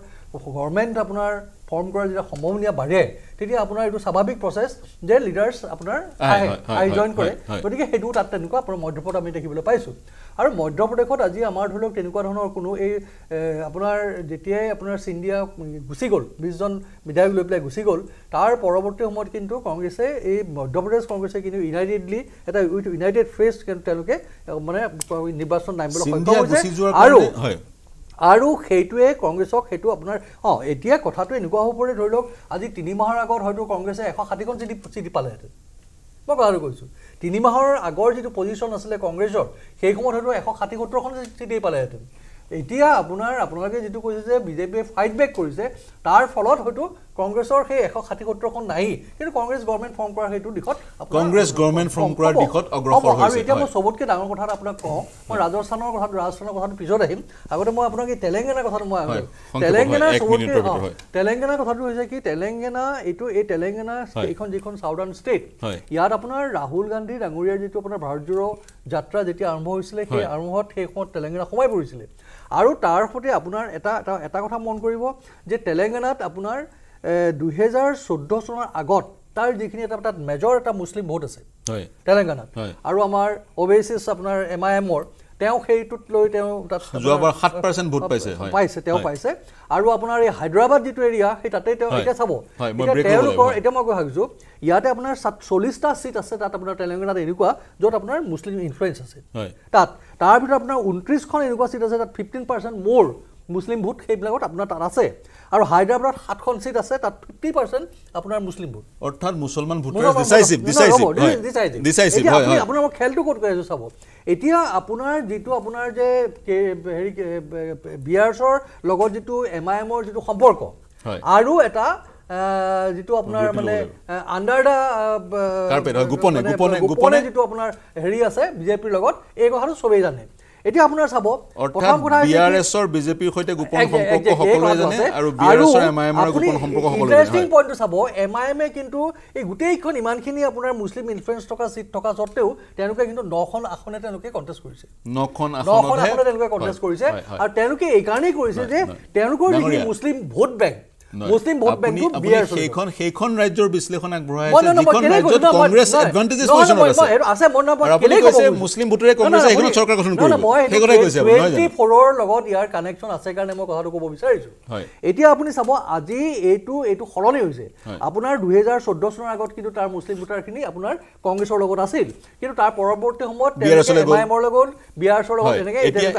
গৱৰ্ণমেন্ট আপোনাৰ ফৰ্ম কৰা যেতিয়া সমমনীয়া বাঢ়ে তেতিয়া আপোনাৰ এটো স্বাভাৱিক প্ৰসেস যে লিডাৰছ আপোনাৰ আই জয়েন কৰে তদিকে হেডু তাত তেনেকুৱা আপোনাৰ মধ্যপ্ৰদেশত আমি দেখিবলৈ পাইছো আৰু মধ্যপ্ৰদেশত আজি আমাৰ ধৰলক তেনেকুৱা ধৰণৰ কোনো এই আপোনাৰ যেতিয়া আপোনাৰ সিন্ধিয়া গুছি গল বিশ জন বিধায়ক লৈ প্লে গুছি গল তাৰ পৰৱৰ্তী সময়ত কিন্তু কংগ্ৰেছে এই মধ্যপ্ৰদেশ কংগ্ৰেছে কিন্তু ইউনাইটেডলি এটা ইউনাইটেড ফেচ তেওঁলোকে মানে নিৰ্বাচন নাইবলৈ সক্ষম হৈছে আৰু আৰু হেতুৱে কংগ্ৰেছক হেতু আপোনাৰ অ এতিয়া কথাটো এনেকুৱা হ'পৰে ধৰিলক আজি তিনি মাহৰ আগৰ হয়তো কংগ্ৰেছে এশ ষাঠি কোন চিটি পালে মই কথা কৈছো তিনি মাহৰ আগৰ যেটো পজিশন আছিলে কংগ্ৰেছৰ সেই সময়ত হয়তো এশ ষাঠি কোন চিটি পালে এতিয়া আপোনাৰ আপোনালোকে যেটো কৈছে যে বিজেপি ফাইট বেক কৰিছে তাৰ ফলত হয়তো কংগ্ৰেছৰ সেই এশ ষাঠি কোন নাই কিন্তু কংগ্ৰেছ গৱৰ্ণমেন্ট ফৰ্ম কৰা হেতু দিখত কংগ্ৰেছ গৱৰ্ণমেন্ট ফৰ্ম কৰা দিখত অগ্ৰসৰ হৈছে আৰু এতিয়া মই সবতকে ডাঙৰ কথা আপোনাক কওঁ মই ৰাজস্থানৰ কথা ৰাজস্থানৰ কথা পিছত আহিম আগতে মই আপোনাক এই তেলেঙ্গানা কথা মই আহিম তেলেঙ্গানা সবতকে তেলেঙ্গানা কথাটো হৈছে কি তেলেঙ্গানা এটো এই তেলেঙ্গানা এইখন যিখন সাউদার্ন ষ্টেট ইয়াত আপোনাৰ ৰাহুল গান্ধী ডাঙৰীয়াৰ যেটো আপোনাৰ ভাৰতজোড়ো যাত্ৰা যেতি আৰম্ভ হৈছিল সেই আৰম্ভত সেইখন তেলেঙ্গানা সোমাই পৰিছিল আৰু তাৰ সতে আপোনাৰ এটা এটা কথা মন কৰিব যে তেলেঙ্গানাত আপোনাৰ দুই হাজাৰ চৈধ্য চনৰ আগত তাৰ যিখিনি এটা এটা মেজৰ এটা মুসলিম ভোট আছে হয় তেলেঙ্গানাত আৰু আমাৰ ওবেসিস আপোনাৰ এমআইএম ৰ তেও হেইটুত লৈ তেও তাত যোৱাবাৰ সাত পাৰ্চেণ্ট ভোট পাইছে হয় পাইছে তেও পাইছে আৰু আপোনাৰ এই হায়দৰাবাদ যেটো এৰিয়া সেই তাতে তেও এটা চাব এটা তেওঁলোকৰ এটা মই কৈছো ইয়াতে আপোনাৰ চল্লিশ টা সিট আছে তাত আপোনাৰ তেলেঙ্গানাত এনেকুৱা যত আপোনাৰ মুসলিম ইনফ্লুয়েন্স আছে হয় তাত তাৰ ভিতৰত আপোনাৰ ঊনত্ৰিশ খন এনেকুৱা সিট আছে তাত পঞ্চাছ পাৰ্চেণ্ট মোৰ মুসলিম ভোট হেইবিলাকত আপোনাৰ তাত আছে আৰু হায়দৰাবাদত সাত খন সিট আছে তাত পঞ্চাছ পাৰ্চেণ্ট আপোনাৰ মুসলিম ভোট অৰ্থাৎ মুসলমান ভোট ডিসাইসিভ ডিসাইসিভ ডিসাইসিভ হয় হয় আপোনাৰ খেলটো কোট কৰি আছে চাব এতিয়া আপোনাৰ যেটো আপোনাৰ যে হেৰি বিআৰছৰ লগত যেটো এমআইএমৰ যেটো সম্পৰ্ক আৰু এটা যেটো আপোনাৰ মানে আন্ডাৰ দা কাৰ্পেট হয় গোপনে গোপনে গোপনে যেটো আপোনাৰ হেৰি আছে বিজেপিৰ লগত এই কথাটো সবেই জানে এটি আপোনাৰ চাব প্ৰথম কথা বিআৰএছৰ বিজেপিৰ সৈতে গোপন সম্পৰ্ক সকলোৱে জানে আৰু বিআৰএছৰ এমআইএমৰ গোপন সম্পৰ্ক সকলোৱে জানে ইন্টাৰেষ্টিং পইণ্টটো চাব এমআইএমে কিন্তু এই গুটেইখন ইমানখিনি আপোনাৰ মুসলিম ইনফ্লুয়েন্স থকা সিট থকা সত্ত্বেও তেওঁলোকে কিন্তু নখন আসনে তেওঁলোকে কন্টেস্ট কৰিছে নখন আসনে তেওঁলোকে কন্টেস্ট কৰিছে আৰু তেওঁলোকে এই কাৰণেই কৰিছে যে তেওঁলোকৰ যিখিনি Muslim vote bank Muslim vote bank BRS সেইখন সেইখন ৰাজ্যৰ বিশ্লেষণ আগবঢ়াই আছে যিখন ৰাজ্যত কংগ্ৰেছ এডভান্টেজেছ পজিশন আছে আছে মন নাপা কেলে কৈছে মুসলিম ভোটৰে কংগ্ৰেছ এখন চৰকাৰ গঠন কৰিব সেই কথাই কৈছে আপুনি নহয় জানো চৌব্বিছ ৰ লগত ইয়াৰ কানেকচন আছে কাৰণে মই কথাটো ক'ব বিচাৰিছো এতিয়া আপুনি চাব আজি এইটো এইটো সলনি হৈছে আপোনাৰ দুই হাজাৰ চৈধ্য চনৰ আগত কিন্তু তাৰ মুসলিম ভোটাৰখিনি আপোনাৰ কংগ্ৰেছৰ লগত আছিল কিন্তু তাৰ পৰৱৰ্তী সময়ত এমআইএমৰ লগত বিআৰএছৰ লগত এনেকৈ এতিয়া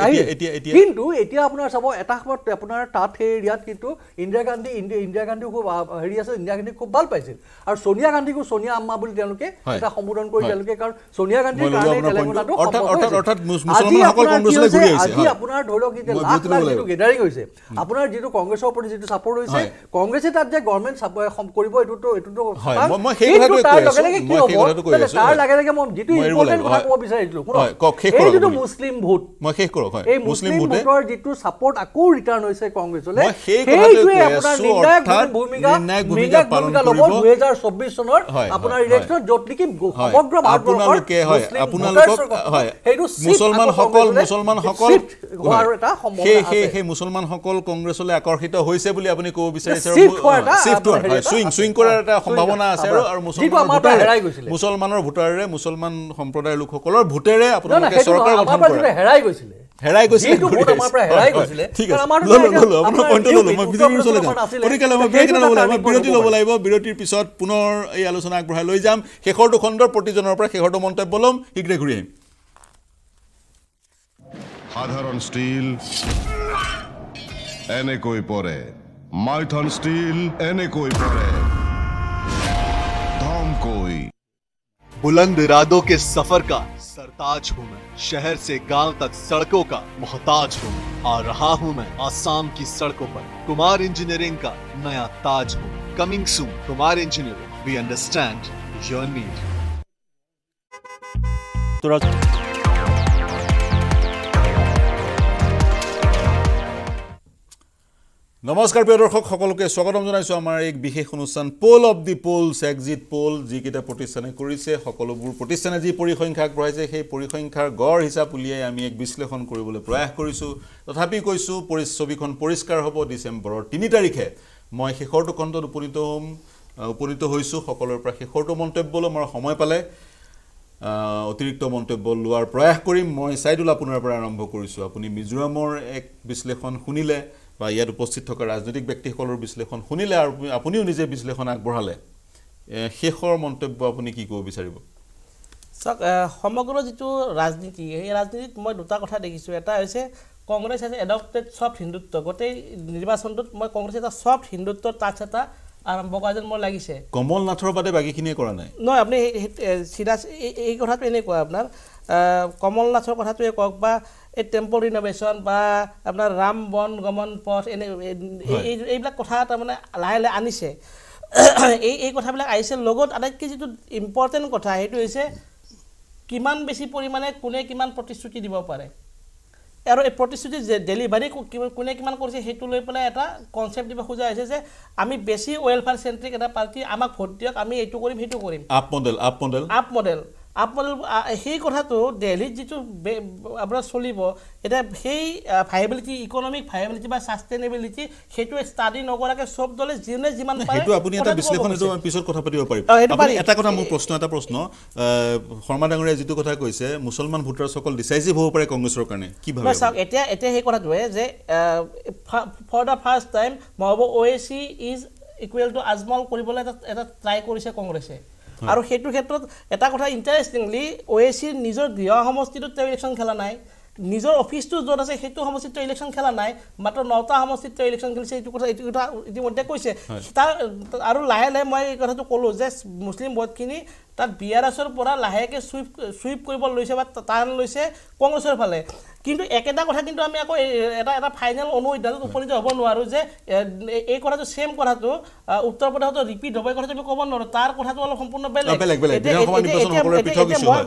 এতিয়া কিন্তু এতিয়া আপোনাৰ চাব এটা সময়ত আপোনাৰ তাত সেই এৰিয়াত কিন্তু ইন্দিৰা গান্ধী ইন্দিৰা গান্ধী খুব হেৰি আছে ইন্দিৰা গান্ধী খুব ভাল পাইছিল আৰু সোনিয়া গান্ধীকো সোনিয়া আম্মা বুলি তেওঁলোকে এটা সম্বোধন কৰি তেওঁলোকে কাৰণ সোনিয়া গান্ধীৰ কাৰণে তেলেঙ্গানাটো অৰ্থাৎ অৰ্থাৎ অৰ্থাৎ মুছলমানসকল কংগ্ৰেছলৈ ঘূৰি আহিছে আজি আপোনাৰ ধৰক কি লাখ লাখ যেটো গেডাৰিং হৈছে আপোনাৰ যেটো কংগ্ৰেছৰ ওপৰত যেটো সাপোৰ্ট হৈছে কংগ্ৰেছে তাত যে গৱৰ্ণমেন্ট সাপোৰ্ট কৰিব এটোটো এটোটো মই সেই কথাটো কৈছো মই সেই কথাটো কৈছো তাৰ লাগে লাগে মই যেটো ইম্পৰ্টেন্ট কথা ক'ব বিচাৰিছিলো এই যেটো মুসলিম ভোট মই শেষ কৰো হয় মুসলিম ভোটৰ যেটো সাপোৰ্ট আকৌ ৰিটাৰ্ণ হৈছে কংগ্ৰেছলৈ সেই কথাটো আপোনাৰ নিৰ্ণায়ক ভূমিকা নিৰ্ণায়ক ভূমিকা পালন কৰিব দুই হাজাৰ চৌব্বিছ চনৰ আপোনাৰ ইলেকচন যত নেকি সমগ্ৰ ভাৰতবৰ্ষৰ আপোনালোকক হয় হেতু মুছলমানসকল মুছলমানসকল হোৱাৰ এটা সম্ভাৱনা আছে সেই মুছলমানসকল কংগ্ৰেছলৈ আকৰ্ষিত হৈছে বুলি আপুনি ক'ব বিচাৰিছে আৰু সুইং সুইং কৰাৰ এটা সম্ভাৱনা আছে আৰু মুছলমানৰ ভোটাৰৰে মুছলমান সম্প্ৰদায়ৰ লোকসকলৰ ভোটেৰে আপোনালোকে চৰকাৰ গঠন কৰে হেৰাই গৈছিল হেৰাই গৈছিল এইটো ভোট আমাৰ পৰা হেৰাই গৈছিল কাৰণ আমাৰ আপোনাৰ পইণ্টটো ললো মই বিজেপিৰ চলে যাম পৰীক্ষা লম ব্ৰেক লব লাগিব বিৰতি লব লাগিব বিৰতিৰ পিছত পুনৰ এই আলোচনা আগবঢ়াই লৈ যাম শেষৰটো খণ্ডৰ প্ৰতিজনৰ পৰা শেষৰটো মন্তব্য লম ইগৰে ঘূৰি আহিম সাধাৰণ ষ্টীল এনেকৈ পৰে মাইথন ষ্টীল এনেকৈ পৰে ধমকৈ बुलंद इरादों के सफर का सरताज हूँ मैं, शहर से गांव तक सड़कों का मोहताज हूँ मैं। आ रहा हूँ मैं आसाम की सड़कों पर, कुमार इंजीनियरिंग का नया ताज हूँ। Coming soon Kumar engineering, we understand your need. নমস্কাৰ প্ৰিয় দৰ্শক সকলোকে স্বাগতম জনাইছো আমাৰ এক বিশেষ অনুষ্ঠান poll of the polls exit poll যিকিটা প্ৰতিষ্ঠানে কৰিছে সকলোবোৰ প্ৰতিষ্ঠানে যি পৰিসংখ্যা আগবঢ়াইছে সেই পৰিসংখ্যাৰ গড় হিচাপ উলিয়াই আমি এক বিশ্লেষণ কৰিবলৈ প্ৰয়াস কৰিছো তথাপি কৈছো পৰিসবিখন পৰিষ্কাৰ হ'ব ডিসেম্বৰৰ তিনি তাৰিখে মই শেষৰটো খণ্ডত উপনীত হ'ম উপনীত হৈছো সকলৰ পৰা শেষৰটো মন্তব্যল আমাৰ সময় পালে অতিৰিক্ত মন্তব্য লোৱাৰ প্ৰয়াস কৰিম মই সাইদুল আপোনাৰ পৰা আৰম্ভ কৰিছো আপুনি মিজোৰামৰ এক বিশ্লেষণ শুনিলে বা ইয়াত উপস্থিত থকা ৰাজনৈতিক ব্যক্তিসকলৰ বিশ্লেষণ শুনিলে আৰু আপুনিও নিজে বিশ্লেষণ আগবঢ়ালে শেষৰ মন্তব্য আপুনি কি ক'ব বিচাৰিব সক সমগ্ৰ যেটো ৰাজনীতি এই ৰাজনীতিত মই দুটা কথা দেখিছো এটা হৈছে কংগ্ৰেছ আছে এডপ্টেড সফট হিন্দুত্ব গতে নিৰ্বাচনটোত মই কংগ্ৰেছ এটা সফট হিন্দুত্ব টাচ এটা আৰম্ভ কাজেন মই লাগিছে কমল নাথৰ বাদে বাকিখিনি কৰা নাই নহয় আপুনি সিধা এই কথাটো এনে কোৱা আপোনাৰ কমল নাথৰ কথাটো কক বা ए टेम्पल रिनोवेशन बा अपना राम बन गमन पथ एने एइब्ला কথা ता माने लायले आनिसे ए ए কথা बिला आइसे লগত আটাইতকে যেটো ইম্পৰ্টেন্ট কথা হেতু হৈছে কিমান বেছি পৰিমাণে কোনে কিমান প্ৰতিশ্ৰুতি দিব পাৰে আৰু এই প্ৰতিশ্ৰুতি ডেলিভাৰী কোনে কিমান কৰিছে হেতু লৈ পলে এটা কনসেপ্ট দিব খোজা আছে যে আমি বেছি ওয়েলফেয়ার সেন্ট্রিক এটা পাৰ্টি আমাক ভোট দিওক আমি এটো কৰিম হেতু কৰিম up model up model up model আপল এই কথাটো দিল্লীত যেটো আপোনাৰ চলিব এটা সেই ভাইবিলিটি ইকোনমিক ভাইবিলিটি বা সাস্টেইনেবিলিটি সেইটো স্টাডি নকৰাকে সব দলে যিনে যিমান পাৰে সেইটো আপুনি এটা বিশ্লেষণ এটা পিছত কথা পাতিব পাৰিব আপুনি এটা কথা মোৰ প্ৰশ্ন এটা প্ৰশ্ন শৰ্মা ডাঙৰীয়া যেটো কথা কৈছে মুছলমান ভোটাৰ সকল ডিসাইসিভ হ'ব পাৰে কংগ্ৰেছৰ কাৰণে কি ভাবে স্যাৰ এটা এটা সেই কথা হয় যে ফৰ দা ফাৰ্স্ট টাইম মহব ওএসি ইজ ইকুৱেল টু আজমল কৰিবলৈ এটা ট্ৰাই কৰিছে কংগ্ৰেছে আৰু হেতু ক্ষেত্ৰত এটা কথা ইন্টাৰেস্টিংলি ওএসি নিজৰ গৃহ সমষ্টিটো ইলেকশন খেলা নাই নিজৰ অফিসটো যত আছে হেতু সমষ্টিটো ইলেকশন খেলা নাই মাত্ৰ নটা সমষ্টিটো ইলেকশন খেলিছে এই কথা এটা ইতিমধ্যে কৈছে তাৰ আৰু লাহে লাহে মই এই কথাটো ক'লো যে মুসলিম ভোটখিনি তাৰ বিআৰএছৰ পৰা লাহেকে সুইপ সুইপ কৰিব লৈছে বা টান লৈছে কংগ্ৰেছৰ ফালে কিন্তু একেটা কথা কিন্তু আমি আকৌ এটা এটা ফাইনাল অনুদানত উপনীত হ'ব নোৱাৰো যে এই কথাটো সেম কথাটো উত্তৰ প্ৰদেশত ৰিপিট হ'ব কথাটো আমি ক'ব নোৱাৰো তাৰ কথাটো অলপ সম্পূৰ্ণ বেলেগ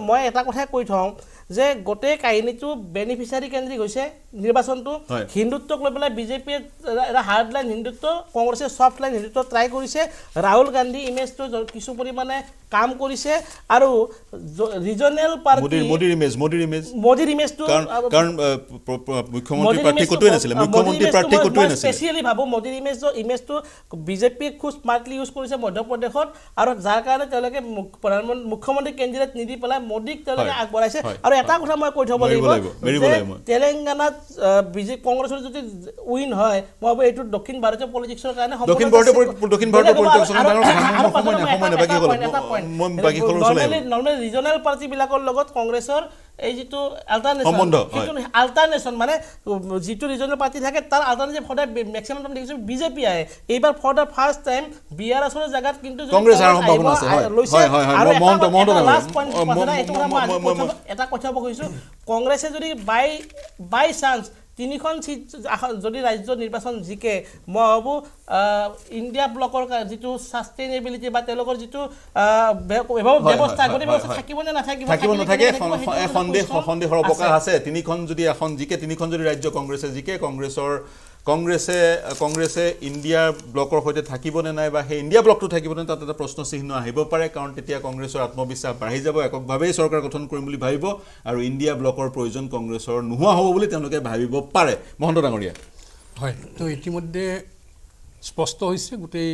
মই এটা কথা কৈ থওঁ যে গোটেই কাহিনীটো বেনিফিশিয়াৰী কেন্দ্ৰিক হৈছে নিৰ্বাচনটো হিন্দুত্বক লৈ পেলাই বিজেপি এটা হাৰ্ড লাইন হিন্দুত্ব কংগ্ৰেছে সফট লাইন হিন্দুত্ব ট্ৰাই কৰিছে ৰাহুল গান্ধী ইমেজটো কিছু পৰিমাণে কাম কৰিছে আৰু regional party Modi image Modi image Modi image তো কাৰণ মুখ্যমন্ত্ৰী পাৰ্টি কটোৱে নাছিল মুখ্যমন্ত্ৰী পাৰ্টি কটোৱে নাছিল স্পেশালি ভাবো মোডি ইমেজ তো ইমেজ তো বিজেপি খুব স্মার্টলি ইউজ কৰিছে মধ্যপ্ৰদেশত আৰু যাৰ কাৰণে তেওঁলোকে প্ৰধানমন্ত্ৰী মুখ্যমন্ত্ৰী কেন্দ্ৰীয়ত নিদি পেলাই মোডিক তেওঁলোকে আগবঢ়াইছে আৰু এটা কথা মই কৈ থব লাগিব তেলেংগানাত বিজেপি কংগ্ৰেছৰ যদি উইন হয় মই এইটো দক্ষিণ ভাৰতীয় পলিটিক্সৰ কাৰণে দক্ষিণ ভাৰতীয় দক্ষিণ ভাৰতীয় পলিটিক্সৰ কাৰণে সময় নাই সময় নাই বাকি হ'ল নৰ্মেল ৰিজনেল পাৰ্টি বিলাকৰ লগত কংগ্ৰেছৰ এই যেটো অল্টারনেশন কিন্তু অল্টারনেশন মানে যেটো রিজনাল পার্টি থাকে তার অল্টারনেটিভ ফর ম্যাক্সিমাম টাইম দেখিছো বিজেপি আহে এইবার ফর দা ফার্স্ট টাইম বিআৰএসৰ জায়গাত কিন্তু কংগ্ৰেছ আৰু সম্ভাৱনা আছে হয় হয় হয় মন্ত মন্ত এটা কথা কৈছো কংগ্ৰেছে যদি বাই বাই চান্স তিনিখন সিট যদি ৰাজ্য নিৰ্বাচন জিকে মই হবো ইন্ডিয়া ব্লকৰ যেটো সাস্টেইনেবিলিটি বা তেলকৰ যেটো ব্যৱস্থা গৰি ব্যৱস্থা থাকিব না নাথাকিব থাকিব নাথাকে সন্দেহ সন্দেহৰ অবকাশ আছে তিনিখন যদি এখন জিকে তিনিখন যদি ৰাজ্য কংগ্ৰেছে জিকে কংগ্ৰেছৰ কংগ্ৰেছে কংগ্ৰেছে ইন্ডিয়া ব্লকৰ হৈতে থাকিব না নাই বা হে ইন্ডিয়া ব্লকটো থাকিব না তাতে প্ৰশ্ন চিহ্ন আহিব পাৰে কাৰণ তেতিয়া কংগ্ৰেছৰ আত্মবিশ্বাস বাঢ়ি যাব এককভাৱে চৰকাৰ গঠন কৰিম বুলি ভাবিব আৰু ইন্ডিয়া ব্লকৰ প্ৰয়োজন কংগ্ৰেছৰ নোহোৱা হ'ব বুলি তেওঁলোকে ভাবিব পাৰে মহন্ত ডাঙৰীয়া হয় তো ইতিমধ্যে স্পষ্ট হৈছে গোটেই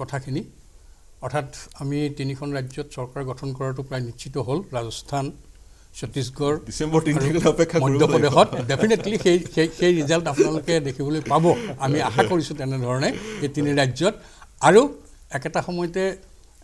কথাখিনি অৰ্থাৎ আমি তিনিখন ৰাজ্যত চৰকাৰ গঠন কৰাটো প্ৰায় নিশ্চিত হ'ল ৰাজস্থান ছত্তিশগড় ডিসেম্বৰ তিনি তাৰিখলৈ অপেক্ষা কৰিব মধ্যপ্ৰদেশত ডেফিনেটলি সেই সেই ৰিজাল্ট আপোনালোকে দেখিবলৈ পাব আমি আশা কৰিছোঁ তেনেধৰণে এই তিনি ৰাজ্যত আৰু একেটা সময়তে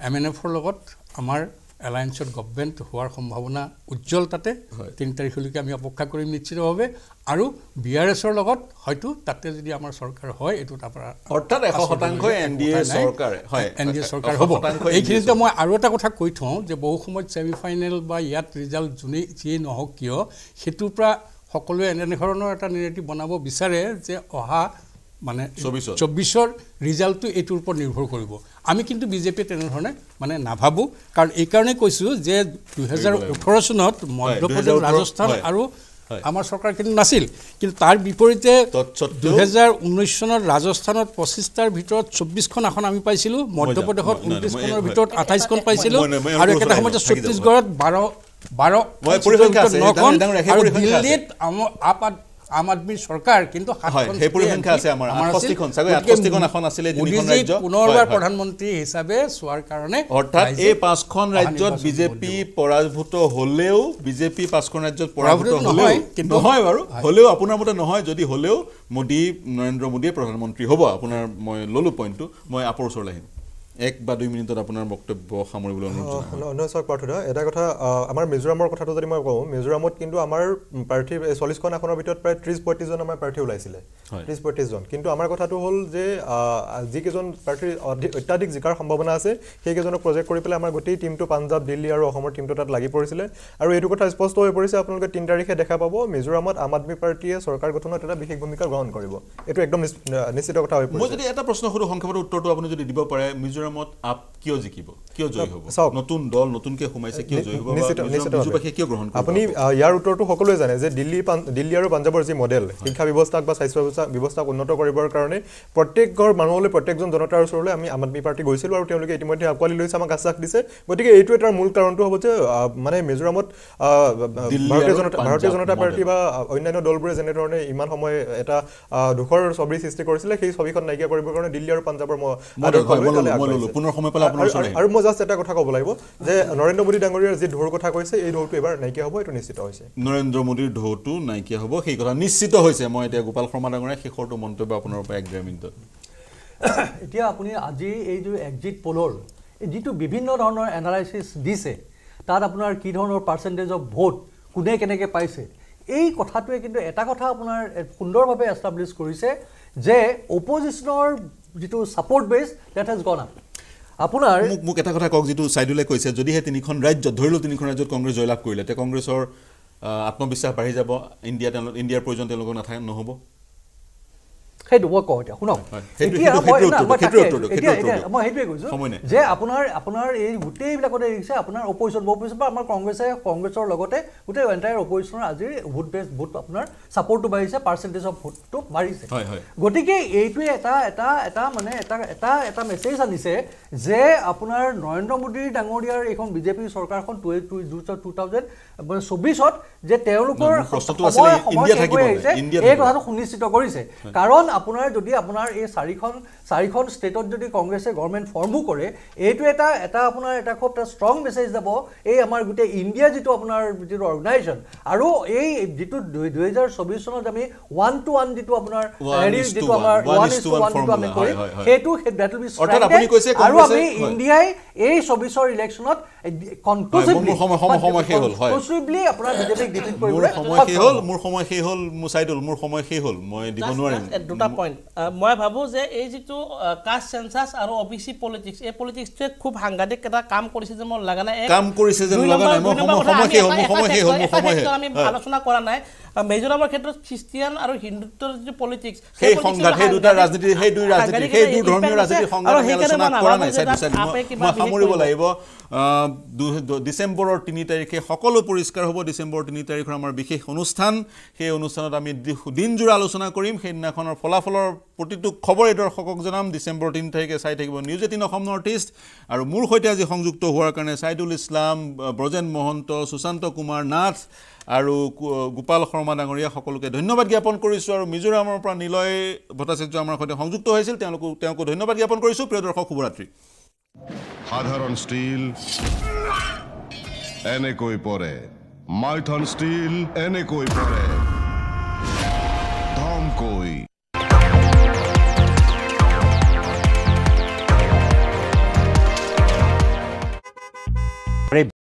এম এন এফৰ লগত আমাৰ এলায়েন্সত গভৰ্ণমেণ্ট হোৱাৰ সম্ভাৱনা উজ্জ্বল তাতে তিনি তাৰিখলৈকে আমি অপেক্ষা কৰিম নিশ্চিতভাৱে আৰু বি আৰ এছৰ লগত হয়তো তাতে যদি আমাৰ চৰকাৰ হয় এইটো আপোনাৰ অৰ্থাৎ এশ শতাংশ এন ডি এ চৰকাৰ হয় এন ডি এ চৰকাৰ হ'ব এইখিনিতে মই আৰু এটা কথা কৈ থওঁ যে বহু সময়ত ছেমিফাইনেল বা ইয়াত ৰিজাল্ট যোনেই যিয়েই নহওক কিয় সেইটোৰ পৰা সকলোৱে এনেধৰণৰ এটা নিৰেটিভ বনাব বিচাৰে যে অহা মানে চৌবিশৰ ৰিজাল্টটো এইটোৰ ওপৰত নিৰ্ভৰ কৰিব আমি কিন্তু বিজেপিয়ে তেনেধৰণে মানে নাভাবো কাৰণ এই কাৰণে কৈছোঁ যে দুহেজাৰ ওঠৰ চনত মধ্যপ্ৰদেশ ৰাজস্থান আৰু আমাৰ সৰকাৰ কিন্তু নাছিল কিন্তু তাৰ বিপৰীতে দুই হাজাৰ ঊনৈশ চনৰ ৰাজস্থানত পঁচিছ টাৰ ভিতৰত চৌব্বিছ খন আসন আমি পাইছিলো মধ্যপ্ৰদেশত ঊনত্ৰিশ খনৰ ভিতৰত আঠাইছ খন পাইছিলো আৰু এটা সময়ত ছত্তীশগড়ত বাৰ বাৰ মই পৰিসংখ্যা আছে আৰু দিল্লীত আমাৰ आम आदमी सरकार किंतु हे परिसंख्या আছে আমাৰ আঠষষ্ঠি খন সাগৈ আঠষষ্ঠি খন এখন আছিল দুখন ৰাজ্য পুনৰবাৰ প্ৰধানমন্ত্ৰী হিচাপে সোৱাৰ কাৰণে অৰ্থাৎ এই পাঁচ খন ৰাজ্যত বিজেপি পৰাভূত হলেও বিজেপি পাঁচ খন ৰাজ্যত পৰাভূত হলেও কিন্তু নহয় বাৰু হলেও আপোনাৰ মতে নহয় যদি হলেও মোদি নৰেন্দ্ৰ মোদি প্ৰধানমন্ত্ৰী হ'ব আপোনাৰ মই ললু পইণ্টটো মই আপোৰছৰ লাহিম एक बा দুই मिनिटত আপোনাৰ বক্তব্য সামৰিবলৈ অনুৰোধ অনুৰোধ সৰ পাঠৰা এটা কথা আমাৰ মিজোৰামৰ কথাটো যদি মই কওঁ মিজোৰামত কিন্তু আমাৰ পাৰ্টি চল্লিশ খন আসনৰ ভিতৰত প্ৰায় ত্ৰিশ পঁয়ত্ৰিশ জন আমাৰ পাৰ্টি ওলাইছিলে ত্ৰিশ পঁয়ত্ৰিশ জন কিন্তু আমাৰ কথাটো হ'ল যে যি কেজন পাৰ্টি অত্যাধিক জিকাৰ সম্ভাৱনা আছে সেই কেজনক প্ৰজেক্ট কৰি পেলাই আমাৰ গোটেই টিমটো পাঞ্জাব দিল্লী আৰু অসমৰ টিমটো তাত লাগি পৰিছিল আৰু এইটো কথা স্পষ্ট হৈ পৰিছে আপোনালোকে তিন তাৰিখে দেখা পাব মিজোৰামত আম আদমি পাৰ্টিয়ে চৰকাৰ গঠনত এটা বিশেষ ভূমিকা গ্ৰহণ কৰিব এইটো একদম নিশ্চিত কথা হৈ পৰিছে মই যদি এটা প্ৰশ্ন কৰো সংক্ষেপত উত্তৰটো আপুনি যদি দিব পাৰে মিজোৰাম आप क्यों जिकिबो क्यों जय होबो নতুন দল নতুনকে হুমাইছে কিয় জয় হবো বুজুবাকে কিয় গ্রহণ কৰিব আপুনি ইয়াৰ উত্তৰটো সকলোৱে জানে যে দিল্লী দিল্লী আৰু পঞ্জাৱৰ যি মডেল শিক্ষা ব্যৱস্থাক বা স্বাস্থ্য ব্যৱস্থাক উন্নত কৰিবৰ কাৰণে প্ৰত্যেক ঘৰ মানুহলৈ প্ৰত্যেকজন জনতাৰ ওচৰলৈ আমি আম আদমি পাৰ্টি গৈছিল আৰু তেওঁলোকে ইতিমধ্যে আকোৱালি লৈছে আমাক আশ্বাস দিছে গতিকে এইটো এটাৰ মূল কাৰণটো হ'ব যে মানে মিজোৰামত ভাৰতীয় জনতা ভাৰতীয় জনতা পাৰ্টি বা অন্যান্য দলবোৰে যেনে ধৰণে ইমান সময় এটা দুখৰ ছবি সৃষ্টি কৰিছিল সেই ছবিখন নাইকিয়া কৰিবৰ কাৰণে দিল্লী আৰু পঞ্জাৱৰ মডেল পুনৰ সময় পালে আপোনাৰ চলে আৰু মই জাস্ট এটা কথা ক'ব লাগিব যে নৰেন্দ্ৰ মোদী ডাঙৰীয়াৰ যে ঢৌৰ কথা কৈছে এই ঢৌটো এবাৰ নাইকিয়া হ'ব এটো নিশ্চিত হৈছে নৰেন্দ্ৰ মোদীৰ ঢৌটো নাইকিয়া হ'ব সেই কথা নিশ্চিত হৈছে মই এতিয়া গোপাল শৰ্মা ডাঙৰীয়া শেষৰটো মন্তব্য আপোনাৰ পৰা এক গ্ৰামিনত এতিয়া আপুনি আজি এই যে এক্সিট পোলৰ যিটো বিভিন্ন ধৰণৰ এনালাইসিস দিছে তাত আপোনাৰ কি ধৰণৰ পাৰ্সেন্টেজ অফ ভোট কোনে কেনেকৈ পাইছে এই কথাটোৱে কিন্তু এটা কথা আপোনাৰ সুন্দৰভাৱে এস্টাবলিশ কৰিছে যে অপজিচনৰ যিটো support base that has gone up আপোনাৰ মুক এটা কথা কক যেটো সাইডুলে কৈছে যদি হে তিনিখন ৰাজ্য ধৰিলো তিনিখন ৰাজ্যত কংগ্ৰেছ জয়লাভ কৰিলে তে কংগ্ৰেছৰ আত্মবিশ্বাস বাঢ়ি যাব ইন্ডিয়া ইন্ডিয়াৰ প্ৰয়োজন তেওঁলোক নাথাকে নহব হেটো মই কওঁ শুনো এতিয়া মই হেটোৱে কৈছো যে আপোনাৰ আপোনাৰ এই গোটেইবিলাকতে দিছে আপোনাৰ অপজিচন অপজিচন বা আমাৰ কংগ্ৰেছে কংগ্ৰেছৰ লগতে গোটেই এণ্টায়াৰ অপজিচনৰ আজিৰ ভোট বেছ ভোট আপোনাৰ সাপোৰ্টটো বাঢ়িছে পাৰ্চেণ্টেজ অফ ভোটটো বাঢ়িছে গতিকে এইটোৱে এটা এটা এটা মানে এটা এটা এটা মেছেজ আনিছে যে আপোনাৰ নৰেন্দ্ৰ মোদীৰ ডাঙৰীয়াৰ এইখন বিজেপি চৰকাৰখন দুই হাজাৰ চৌবিশত যে তেওঁলোকৰ এই কথাটো সুনিশ্চিত কৰিছে কাৰণ আপোনাৰ যদি আপোনাৰ এই চাৰিখন চাৰিখন স্টেটত যদি কংগ্ৰেছে গৱৰ্ণমেন্ট ফৰ্মো কৰে এইটো এটা এটা আপোনাৰ এটা খুব ষ্ট্ৰং মেছেজ যাব এই আমাৰ গুটে ইন্ডিয়া যেটো আপোনাৰ যেটো অৰ্গেনাইজেচন আৰু এই যেটো দুই হাজাৰ চৌবিশ চনত আমি ওৱান টু ওৱান যেটো আপোনাৰ হেৰিজ যেটো আমাৰ ওৱান টু ওৱান যেটো আমি কৰি হেতু দ্যাট উইল বি অৰ্থাৎ আপুনি কৈছে আৰু আমি ইন্ডিয়াই এই চৌবিশ ৰ ইলেকশনত কনক্লুসিভলি সময় সময় শেষ হ'ল হয় পসিবলি আপোনাৰ বিজেপিক ডিফিট কৰিবলৈ সময় শেষ হ'ল মোৰ সময় শেষ হ'ল মুছাইদুল মোৰ সময় শেষ হ'ল মই দিব নোৱাৰিম দুটা পয়েন্ট মই ভাবো যে এই যেটো কাস্ট সেন্সাস আৰু ওবিসি পলিটিক্স এই পলিটিক্সটো খুব হাঙ্গাদিক এটা কাম কৰিছে যে মই লাগা নাই কাম কৰিছে যে লাগা নাই মই সময় শেষ হ'ল মোৰ সময় শেষ হ'ল মোৰ সময় শেষ আমি আলোচনা কৰা নাই মেজোৰামৰ ক্ষেত্ৰত খ্ৰীষ্টিয়ান আৰু হিন্দুত্বৰ যে পলিটিক্স সেই সংঘাত সেই দুটা ৰাজনীতি সেই দুই ৰাজনীতি সেই দুই ধৰ্মীয় ৰাজনীতি সংঘাত আলোচনা কৰা নাই মই সামৰিব লাগিব ডিসেম্বৰৰ তিনি তাৰিখে সকলো পৰিষ্কাৰ হ'ব ডিসেম্বৰৰ তিনি তাৰিখৰ আমাৰ বিশেষ অনুষ্ঠান সেই অনুষ্ঠানত আমি দিনজোৰা আলোচনা কৰিম সেইদিনাখনৰ ফলাফলৰ প্ৰতিটো খবৰ দৰ্শকক জনাম ডিসেম্বৰৰ তিনি তাৰিখে চাই থাকিব news eighteen Assam north east আৰু মোৰ সৈতে আজি সংযুক্ত হোৱাৰ কাৰণে চাইদুল ইছলাম ব্ৰজেন মহন্ত সুশান্ত কুমাৰ নাথ আৰু গোপাল শৰ্মা ডাঙৰীয়া সকলোকে ধন্যবাদ জ্ঞাপন কৰিছো আৰু মিজোৰামৰ পৰা নিলয় ভট্টাচাৰ্য আমাৰ সৈতে সংযুক্ত হৈছিল তেওঁলোকক তেওঁক ধন্যবাদ জ্ঞাপন কৰিছো প্ৰিয় দৰ্শক শুভৰাত্ৰি সাধাৰণ ষ্টীল এনেকৈ পৰে মাইথন ষ্টীল এনেকৈ পৰে ধমকৈ